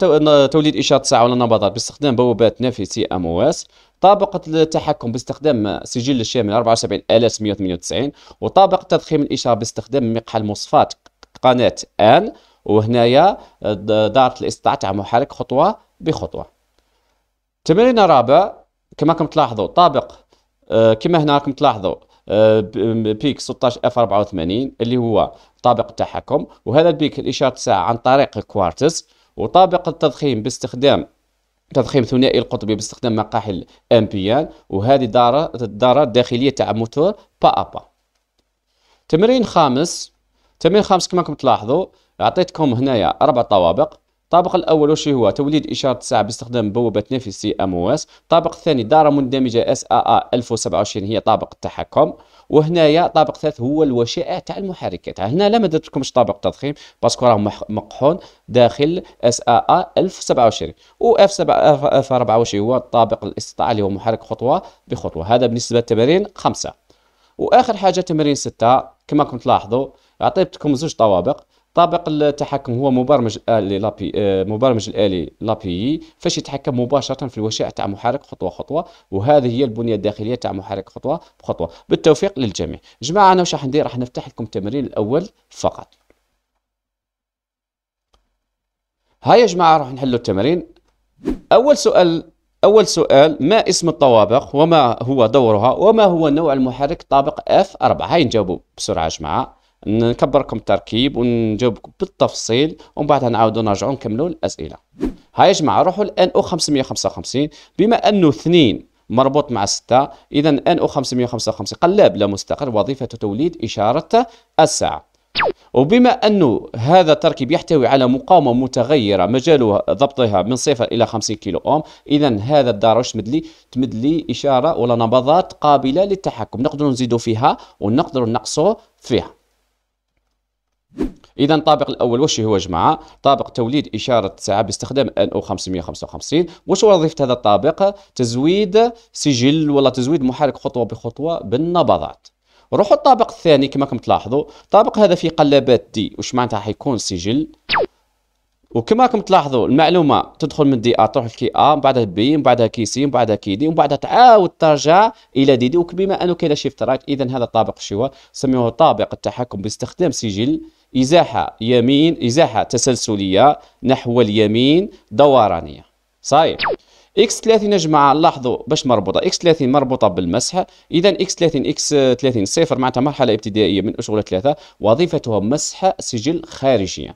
توليد إشارة ساعة ولا نبضات باستخدام بوابات نفي سي ام او اس، طابق التحكم باستخدام سجل الشامل أربعة وسبعين آلاف ومية وثمانية وتسعين، وطابق تضخيم الإشارة باستخدام مقحل مصفات قناة ان، وهنايا دارة الاستطاعة تاع محرك خطوة بخطوة. تمرين رابع كما راكم تلاحظوا طابق آه كما هنا راكم تلاحظوا آه بيك ستة عشر إف أربعة وثمانين اللي هو طابق التحكم، وهذا البيك الإشارة ساعة عن طريق الكوارتز، وطابق التضخيم باستخدام تضخيم ثنائي القطبي باستخدام مقاحل امبيان، وهذه دارة الدارة الداخلية تاع موتور با أبا. تمرين خامس، تمرين خامس كما راكم تلاحظوا عطيتكم هنايا أربع طوابق. الطابق الأول واش هو؟ توليد إشارة ساعة باستخدام بوابة نفي سي أم أو إس. الطابق الثاني دارة مندمجة اس ا ألف وسبعة وعشرين هي طابق التحكم، وهنايا طابق الثالث هو الوشائع تاع المحركات. هنا لا ما درتلكمش طابق تضخيم باسكو راه مقحون داخل اس ا ألف وسبعة وعشرين. و اف سبعة اف أربعة واش هو؟ طابق الاستطاعة اللي هو محرك خطوة بخطوة. هذا بالنسبة لتمارين خمسة. وآخر حاجة تمارين ستة كما راكم تلاحظوا عطيتكم زوج طوابق. طابق التحكم هو مبرمج الي لابي مبرمج الالي لابي فاش يتحكم مباشره في الوشائع تاع محرك خطوه خطوه، وهذه هي البنيه الداخليه تاع محرك خطوه بخطوه. بالتوفيق للجميع. جماعه انا واش راح ندير؟ راح نفتح لكم التمرين الاول فقط. هيا يا جماعه راح نحلوا التمرين. اول سؤال اول سؤال ما اسم الطوابق وما هو دورها وما هو نوع المحرك طابق اف أربعة؟ هاي نجاوبوا بسرعه يا جماعه، نكبركم التركيب ونجاوبكم بالتفصيل ومن بعدها نعاودوا نرجعوا نكملوا الاسئله. هاي يا جماعه نروحوا لان او خمسمية وخمسة وخمسين. بما انه اثنين مربوط مع ستة، اذا ان او خمسمية وخمسة وخمسين قلاب لا مستقر وظيفته توليد اشاره الساعه. وبما انه هذا التركيب يحتوي على مقاومه متغيره مجال ضبطها من صفر الى خمسين كيلو اوم، اذا هذا الدار واش تمد لي؟ تمد لي اشاره ولا نبضات قابله للتحكم، نقدروا نزيدوا فيها ونقدروا نقصوا فيها. اذا الطابق الاول واش هو جماعه؟ طابق توليد اشاره ساعه باستخدام إن أو خمسمية وخمسة وخمسين. واش وظيفه هذا الطابق؟ تزويد سجل ولا تزويد محرك خطوه بخطوه بالنبضات. روحوا الطابق الثاني كما راكم تلاحظوا، الطابق هذا فيه قلبات دي، واش معناتها؟ حيكون سجل، وكما راكم تلاحظوا المعلومه تدخل من دي ا تروح لكي ا، من بعدها بي، من بعدها كي سي، من بعدها كي دي، ومن بعدها تعاود ترجع الى دي دي. وبما انه كاين شيفت رايت، اذا هذا الطابق شو سميوه؟ طابق التحكم باستخدام سجل، ازاحه يمين، ازاحه تسلسليه نحو اليمين دورانيه. صحيح. اكس ثلاثين يا جماعه لاحظوا باش مربوطه، اكس ثلاثين مربوطه بالمسح، اذا اكس ثلاثين اكس ثلاثين صفر معناتها مرحله ابتدائيه من اشغال ثلاثه، وظيفتها مسح سجل خارجيه.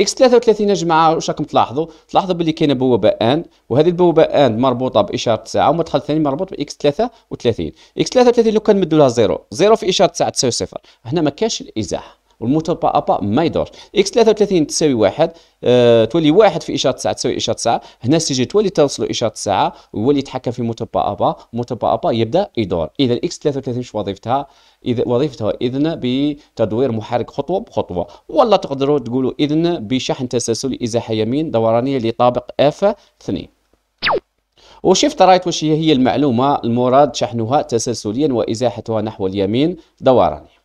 اكس ثلاثة وثلاثين يا جماعه واش راكم تلاحظوا؟ تلاحظوا باللي كاينه بوابه اند، وهذه البوابه اند مربوطه باشاره ساعه، ومدخل الثاني مربوط باكس ثلاثة وثلاثين. اكس ثلاثة وثلاثين لو كان مدوا لها زيرو، زيرو في اشاره ساعه تساوي صفر، هنا ما كانش الازاحه والموتور با ابا ما يدورش. اكس ثلاثة وثلاثين تساوي واحد، أه تولي واحد في اشاره ساعه تساوي اشاره ساعه، هنا السجل تولي توصلوا اشاره ساعه ويولي يتحكم في موتور با ابا، موتور با ابا يبدا يدور. اذا اكس ثلاثة وثلاثين شو وظيفتها؟ اذا وظيفتها اذن بتدوير محرك خطوه بخطوه، ولا تقدروا تقولوا اذن بشحن تسلسلي ازاحه يمين دورانيه لطابق اف اثنين. وشيفت رايت واش هي؟ هي المعلومه المراد شحنها تسلسليا وازاحتها نحو اليمين دورانيه.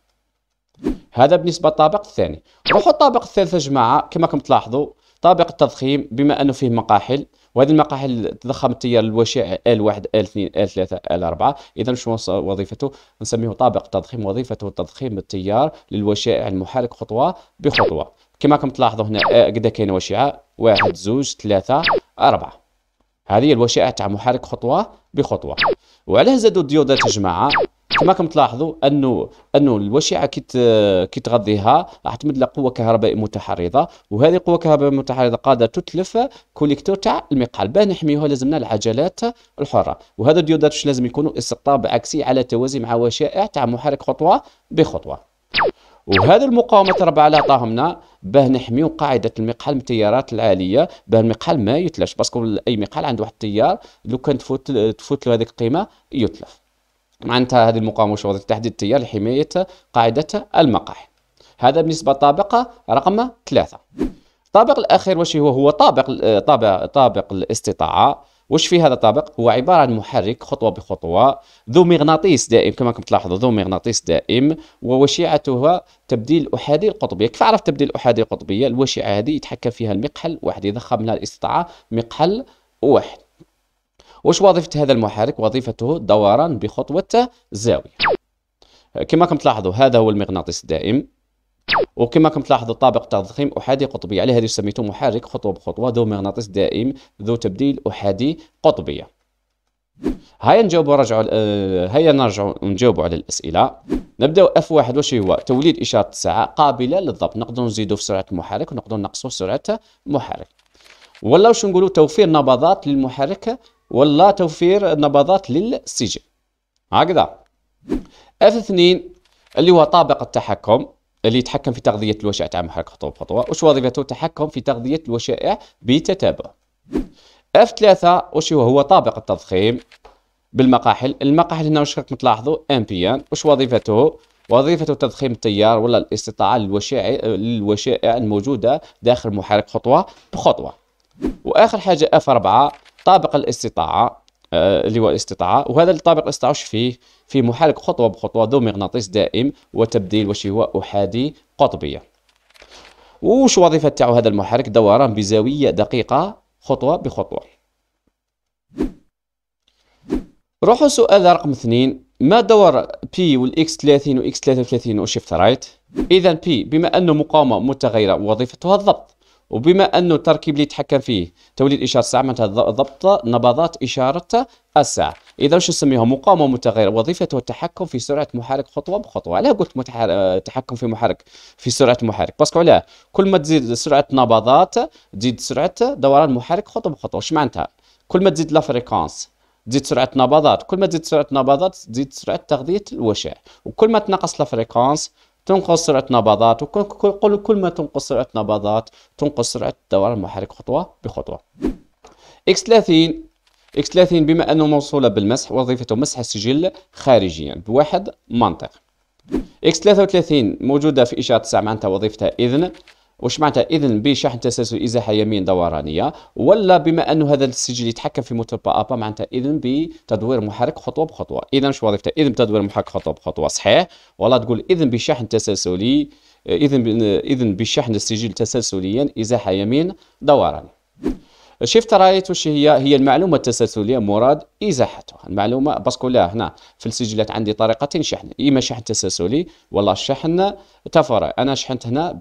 هذا بالنسبه للطابق الثاني. روحوا الطابق الثالث يا جماعه، كما راكم تلاحظوا طابق التضخيم، بما انه فيه مقاحل، وهذه المقاحل تضخم التيار الوشائع آل واحد آل اثنين آل ثلاثة آل أربعة، اذا شنو وظيفته؟ نسميه طابق تضخيم، وظيفته تضخيم التيار للوشائع المحرك خطوه بخطوه، كما راكم تلاحظوا هنا قد كاينه وشيعه واحد زوج ثلاثه أربعة، هذه الوشائع تاع محرك خطوه بخطوه. وعلاه زادوا الديودات يا جماعه؟ كما راكم تلاحظوا انه انه الوشيعه كي تغذيها راح تمد لها قوه كهربائيه متحرضه، وهذه القوه الكهربائيه المتحرضه قاعده تتلف كوليكتور تاع المقال، باه نحميوها لازمنا العجلات الحره. وهذا الديودات واش لازم يكونوا؟ استقطاب عكسي على توازي مع وشائع تاع محرك خطوه بخطوه. وهذا المقاومه الرابعه اللي عطاهمنا باه نحميو قاعده المقحل من التيارات العاليه، باه المقحل ما يتلفش، باسكو اي مقحل عنده واحد التيار لو كان تفوت تفوت له هذيك القيمه يتلف. معناتها هذه المقاومه واش وظيفة؟ تحديد التيار لحمايه قاعده المقاحل. هذا بالنسبه للطابق رقم ثلاثة. الطابق الاخير واش هو؟ هو طابق طابق طابق الاستطاعه. واش في هذا الطابق؟ هو عباره عن محرك خطوه بخطوه ذو مغناطيس دائم، كما راكم تلاحظوا ذو مغناطيس دائم، ووشيعتها تبديل احادي القطبيه. كيف عرفت تبديل احادي القطبيه؟ الوشيعه هذه يتحكم فيها المقحل واحد، يضخم منها الاستطاعه مقحل واحد. واش وظيفة هذا المحرك؟ وظيفته دوران بخطوة زاوية. كما راكم تلاحظوا هذا هو المغناطيس الدائم، وكما راكم تلاحظوا طابق تضخيم أحادي قطبي، على هذا سميته محرك خطوة بخطوة ذو مغناطيس دائم ذو تبديل أحادي قطبية. هيا نجاوبوا رجعوا هيا نرجعوا نجاوبوا على الأسئلة. نبداو إف واحد واش هو؟ توليد إشارة ساعة قابلة للضبط، نقدروا نزيدوا في سرعة المحرك ونقدروا نقصوا سرعة المحرك. ولا واش نقولوا؟ توفير نبضات للمحرك ولا توفير النبضات للسجل، هكذا. اف اثنين اللي هو طابق التحكم اللي يتحكم في تغذية الوشائع تاع محرك خطوة بخطوة، واش وظيفته؟ التحكم في تغذية الوشائع بتتابع. اف ثلاثة واش هو؟ هو طابق التضخيم بالمقاحل، المقاحل هنا واش راكم تلاحظوا؟ امبيان، واش وظيفته؟ وظيفته تضخيم التيار ولا الاستطاعة للوشائع للوشائع الموجودة داخل محرك خطوة بخطوة. واخر حاجة اف أربعة طابق الاستطاعه اللي هو الاستطاعه، وهذا الطابق الاستطاعه واش فيه؟ فيه محرك خطوه بخطوه ذو مغناطيس دائم وتبديل واش هو؟ احادي قطبيه. وش وظيفه تاعو هذا المحرك؟ دوران بزاويه دقيقه خطوه بخطوه. روحوا سؤال رقم اثنين، ما دور بي والاكس ثلاثين والاكس ثلاثة وثلاثين وشيفت رايت؟ اذا بي بما انه مقاومه متغيره وظيفتها الضبط، وبما انه التركيب اللي يتحكم فيه توليد اشاره الساعه معناتها ضبط نبضات اشاره الساعه، اذا واش نسميها؟ مقاومه متغيره وظيفتها التحكم في سرعه محرك خطوه بخطوه. علاه قلت التحكم في محرك في سرعه المحرك؟ باسكو علاه كل ما تزيد سرعه نبضات تزيد سرعه دوران محرك خطوه بخطوه. واش معناتها؟ كل ما تزيد لا فريكونس تزيد سرعه نبضات، كل ما تزيد سرعه نبضات تزيد سرعه تغذيه الوشائع، وكل ما تنقص لا فريكونس تنقص سرعة نبضات، وكل ما تنقص سرعة نبضات تنقص سرعة دوران المحرك خطوة بخطوة. إكس ثلاثين إكس ثلاثين بما أنه موصولة بالمسح وظيفته مسح السجل خارجيا بواحد منطق. اكس ثلاثة وثلاثين موجوده في اشاره تسعة، معناتها وظيفتها اذن، واش معناتها اذن بشحن تسلسل ازاحه يمين دورانيه، ولا بما انه هذا السجل يتحكم في موتور بابا معناتها اذن بتدوير محرك خطوه بخطوه. اذا واش وظيفتها؟ اذن بتدوير محرك خطوه بخطوه صحيح، ولا تقول اذن بشحن تسلسلي، اذن اذن بشحن السجل تسلسليا ازاحه يمين دوراني. شفت رايت واش هي؟ هي المعلومه التسلسليه مراد ازاحتها، المعلومه باسكو لا هنا في السجلات عندي طريقتين شحن، اما شحن تسلسلي ولا شحن تفرعي. انا شحنت هنا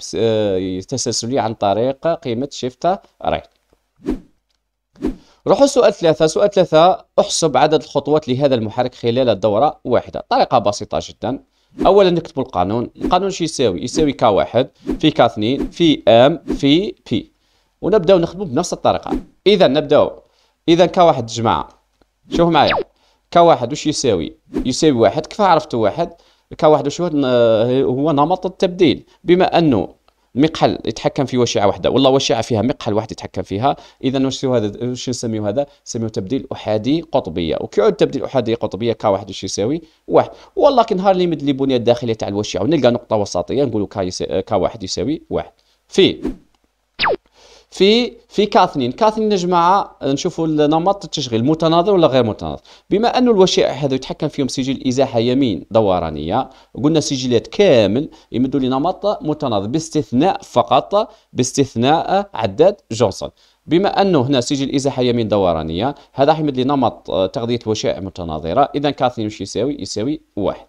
تسلسلي عن طريق قيمه شفت رايت. روحوا سؤال ثلاثة. سؤال ثلاثة، احسب عدد الخطوات لهذا المحرك خلال الدوره واحده. طريقه بسيطه جدا. اولا نكتبوا القانون. القانون شو يساوي؟ يساوي كا واحد في كا اثنين في ام في بي، ونبداو نخدموا بنفس الطريقه. اذا نبداو، اذا كواحد جماعه شوف معايا كواحد واش يساوي؟ يساوي واحد. كيف عرفتوا واحد؟ كواحد واش هو؟ نمط التبديل. بما انه مقحل يتحكم في وشعه واحده والله وشعه فيها مقحل واحد يتحكم فيها، اذا واش هذا؟ واش نسميو هذا؟ نسميو تبديل احادي قطبيه. وكي يعود تبديل احادي قطبيه كواحد واش يساوي؟ واحد. والله كي نهار اللي يمد لي البنيه الداخليه تاع الوشعه ونلقى نقطه وسطيه نقولوا كواحد يساوي واحد في في في كا اثنين. كا اثنين يا جماعه نشوفوا نمط التشغيل متناظر ولا غير متناظر. بما انه الوشائع هذا يتحكم فيهم سجل ازاحه يمين دورانيه، قلنا سجلات كامل يمدوا لي نمط متناظر باستثناء فقط، باستثناء عداد جونسون. بما انه هنا سجل ازاحه يمين دورانيه، هذا راح يمد لي نمط تغذيه الوشائع متناظره. اذا كا اثنين واش يساوي؟ يساوي واحد،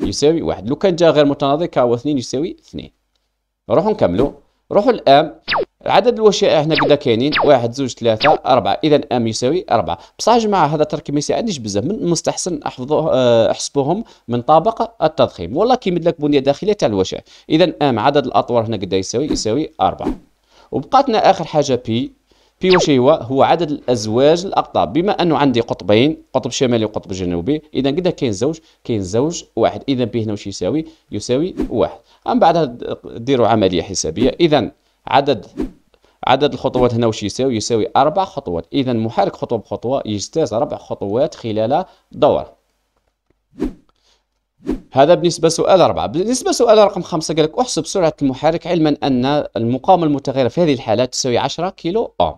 يساوي واحد. لو كان جا غير متناظر كا اثنين يساوي اثنين. نروحوا نكملوا. روحوا الان عدد الوشائع هنا بدا كاينين واحد زوج ثلاثة أربعة، إذا أم يساوي أربعة. بصح يا جماعة هذا التركيب ما يساعدنيش بزاف، من مستحسن أحفظوه أحسبوهم من طابق التضخيم، والله كي يمدلك بنية داخلية تاع الوشائع. إذا أم عدد الأطوار هنا قدا يساوي؟ يساوي أربعة. وبقاتنا آخر حاجة بي. بي واش هو؟ هو عدد الأزواج الأقطاب. بما أنه عندي قطبين، قطب شمالي وقطب جنوبي، إذا قدا كاين زوج، كاين زوج واحد. إذا بي هنا واش يساوي؟ يساوي واحد. من بعدها ديروا عملية حسابية. إذا عدد عدد الخطوات هنا واش يساوي؟ يساوي أربع خطوات. إذا محرك خطوة بخطوة يجتاز أربع خطوات خلال دورة. هذا بالنسبة لسؤال أربعة. بالنسبة لسؤال رقم خمسة قال لك احسب سرعة المحرك، علما أن المقاومة المتغيرة في هذه الحالات تساوي عشرة كيلو أوم.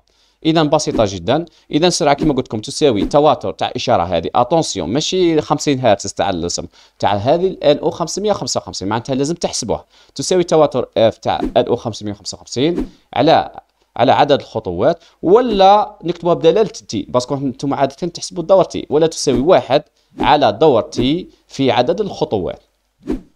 إذا بسيطة جدا. إذا السرعة كما قلت لكم تساوي تواتر تاع إشارة هذه، أتونسيون ماشي خمسين هرتز تاع الرسم تاع هذه ال أو خمسمية وخمسة وخمسين، معناتها لازم تحسبوها. تساوي تواتر إف تاع ال أو خمسمية وخمسة وخمسين على على عدد الخطوات، ولا نكتبوها بدلالة تي باسكو انتم عادة تحسبوا الدور تي، ولا تساوي واحد على دور تي في عدد الخطوات،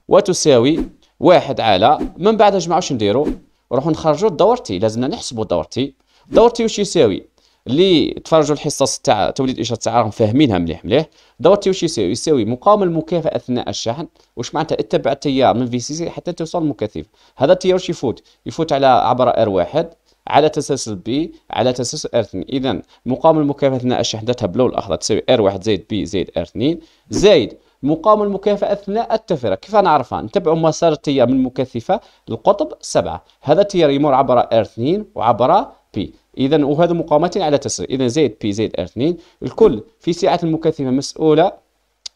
وتساوي واحد على. من بعد يا جماعة واش نديروا؟ نروحوا نخرجوا الدور تي، لازمنا نحسبوا الدور تي. دور تي واش يساوي؟ اللي تفرجوا الحصص تاع توليد اشاره الساعه راهم فاهمينها مليح مليح. دور تي واش يساوي؟ يساوي مقاومه المكافاه اثناء الشحن. واش معناتها؟ اتبع التيار من في سي سي حتى توصل المكثف. هذا التيار واش يفوت؟ يفوت على عبر ار واحد على تسلسل بي على تسلسل ار اثنين. اذا مقاومه المكافاه اثناء الشحن ذات بلو الاخضر تساوي ار واحد زائد بي زائد ار اثنين زائد مقاومه المكافاه اثناء التفريغ. كيف نعرفها؟ نتبعوا مسار التيار من المكثفه للقطب سبعة. هذا التيار يمر عبر ار اثنين وعبر بي، إذا وهذا مقاومتين على تسلسل، إذا زائد بي زائد ار اثنين، الكل في سعة المكثفة مسؤولة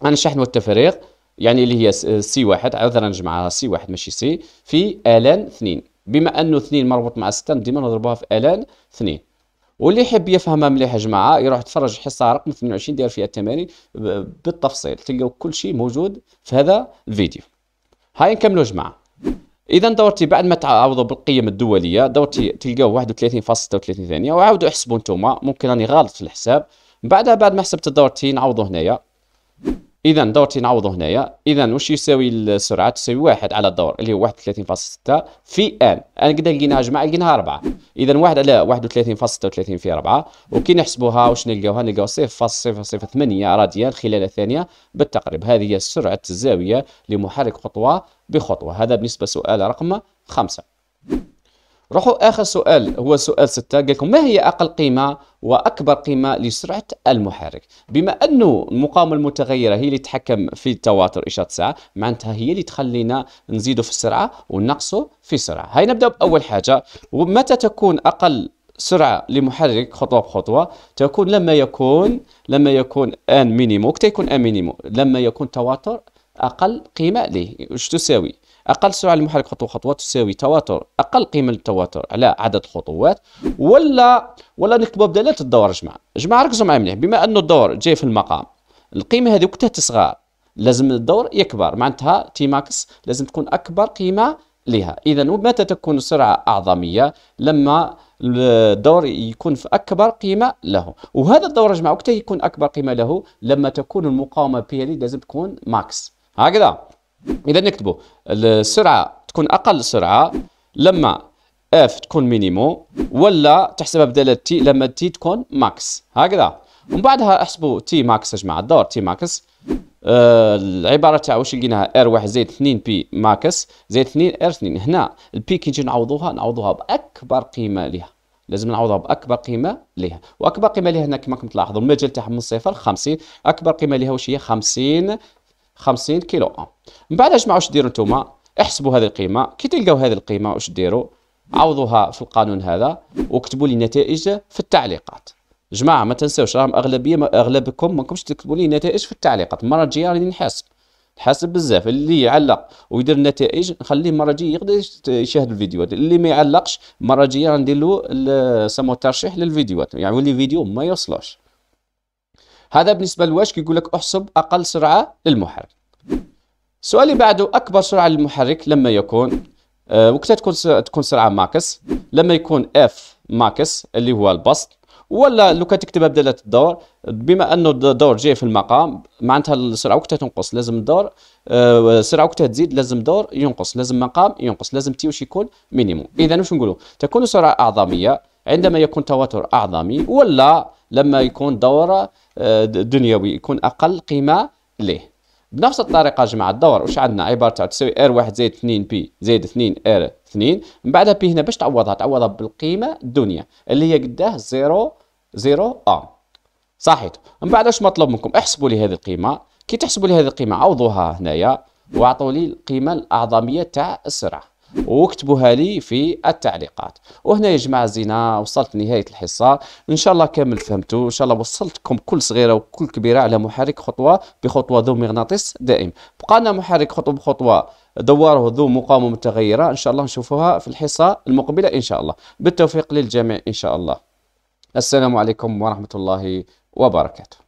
عن الشحن والتفريغ، يعني اللي هي سي واحد، عذرا نجمعها سي واحد ماشي سي، في الان اثنين، بما أنه اثنين مربوط مع ستة ديما نضربوها في الان اثنين. واللي يحب يفهمها مليح يا جماعة يروح يتفرج الحصة رقم اثنين وعشرين داير فيها التمارين بالتفصيل، تلقاو كل شيء موجود في هذا الفيديو. هاي نكملوا يا جماعة. إذا دورتي بعد ما تعوضوا بالقيم الدولية دورتي تلقاو واحد وثلاثين فاصلة ستة وثلاثين ثانية، وعاودوا احسبوا انتوما، ممكن راني غالط في الحساب. بعدها بعد ما حسبت دورتي نعوضوا هنايا. إذا دورتي نعوضوا هنايا، إذا واش يساوي السرعة؟ تساوي واحد على الدور اللي هو واحد وثلاثين فاصلة ستة في ان، أنا قد لقيناها يا جماعة لقيناها أربعة، إذا واحد على واحد وثلاثين فاصلة ستة وثلاثين في أربعة، وكي نحسبوها واش نلقاوها؟ نلقاو صفر فاصلة صفر صفر ثمانية راديان خلال ثانية بالتقريب. هذه هي سرعة الزاوية لمحرك خطوة بخطوة. هذا بالنسبة سؤال رقم خمسة. روحوا آخر سؤال هو سؤال ستة، قال لكم ما هي أقل قيمة وأكبر قيمة لسرعة المحرك؟ بما أنه المقاومة المتغيرة هي اللي تتحكم في التواتر إشارة الساعة، معناتها هي اللي تخلينا نزيدوا في السرعة ونقصوا في السرعة. هاي نبدأ بأول حاجة. ومتى تكون أقل سرعة لمحرك خطوة بخطوة؟ تكون لما يكون لما يكون ان مينيمو. وقت يكون ان مينيمو؟ لما يكون تواتر أقل قيمة له، وش تساوي؟ أقل سرعة لمحرك خطوة خطوة تساوي تواتر أقل قيمة للتواتر على عدد خطوات، ولا ولا نكتبوها بدلالة الدور. جماعة جماعة ركزوا معايا مليح، بما أنه الدور جاي في المقام، القيمة هذه وقتها تصغر، لازم الدور يكبر، معناتها تي ماكس لازم تكون أكبر قيمة لها. إذا متى تكون السرعة أعظمية؟ لما الدور يكون في أكبر قيمة له، وهذا الدور جماعة وقتها يكون أكبر قيمة له لما تكون المقاومة بي ال لازم تكون ماكس. هكذا إذا نكتبوا السرعة تكون أقل سرعة لما اف تكون مينيمو، ولا تحسبها بدالة تي لما تي تكون ماكس. هكذا ومن بعدها احسبوا تي ماكس يا جماعة، الدور تي ماكس. آه العبارة تاع واش لقيناها ار واحد زائد اثنين بي ماكس زائد اثنين ار اثنين. هنا البي كي نجي نعوضوها نعوضوها بأكبر قيمة لها، لازم نعوضها بأكبر قيمة لها، وأكبر قيمة لها هنا كما راكم تلاحظوا المجال تاعها من صفر خمسين، أكبر قيمة لها واش هي خمسين خمسين كيلو أم. من بعد يا جماعة واش ديروا نتوما؟ احسبوا هذه القيمة، كي تلقاو هذه القيمة واش ديروا؟ عوضوها في القانون هذا وكتبوا لي النتائج في التعليقات. جماعة ما تنساوش راهم أغلبية أغلبكم ماكمش تكتبوا لي النتائج في التعليقات، المرة الجاية راني نحاسب نحاسب بزاف، اللي يعلق ويدير النتائج نخليه المرة الجاية يقدر يشاهد الفيديوهات، اللي ما يعلقش المرة الجاية غندير له سمو الترشيح للفيديوهات، يعني يولي فيديو ما يوصلوش. هذا بالنسبة لواش كيقول لك احسب أقل سرعة للمحرك. السؤال اللي بعده أكبر سرعة للمحرك لما يكون أه وقتها تكون تكون سرعة ماكس، لما يكون اف ماكس اللي هو البسط، ولا لو كان تكتبها بدالة الدور، بما أنه الدور جاي في المقام معناتها السرعة وقتها تنقص، لازم الدور أه السرعة وقتها تزيد، لازم الدور ينقص، لازم مقام ينقص، لازم تي واش يكون مينيموم. إذا واش نقولوا؟ تكون السرعة أعظمية عندما يكون تواتر أعظمي، ولا لما يكون دور دنيوي يكون أقل قيمة له. بنفس الطريقة جماعة الدور واش عندنا؟ عبارة تاع تساوي ار واحد زائد اثنين بي زائد اثنين ار اثنين، من بعدها بي هنا باش تعوضها تعوضها بالقيمة الدنيا اللي هي قداه صفر صفر ام. صحيح. من بعد واش مطلوب منكم؟ احسبوا لي هذه القيمة، كي تحسبوا لي هذه القيمة عوضوها هنايا واعطوا لي القيمة الأعظمية تاع السرعة، واكتبوها لي في التعليقات. وهنا يا جماعه زينا وصلت لنهايه الحصه، ان شاء الله كامل فهمتوا، ان شاء الله وصلتكم كل صغيره وكل كبيره على محرك خطوه بخطوه ذو مغناطيس دائم. بقى لنا محرك خطوه بخطوه دواره ذو مقاومه متغيره، ان شاء الله نشوفوها في الحصه المقبله ان شاء الله. بالتوفيق للجميع ان شاء الله. السلام عليكم ورحمه الله وبركاته.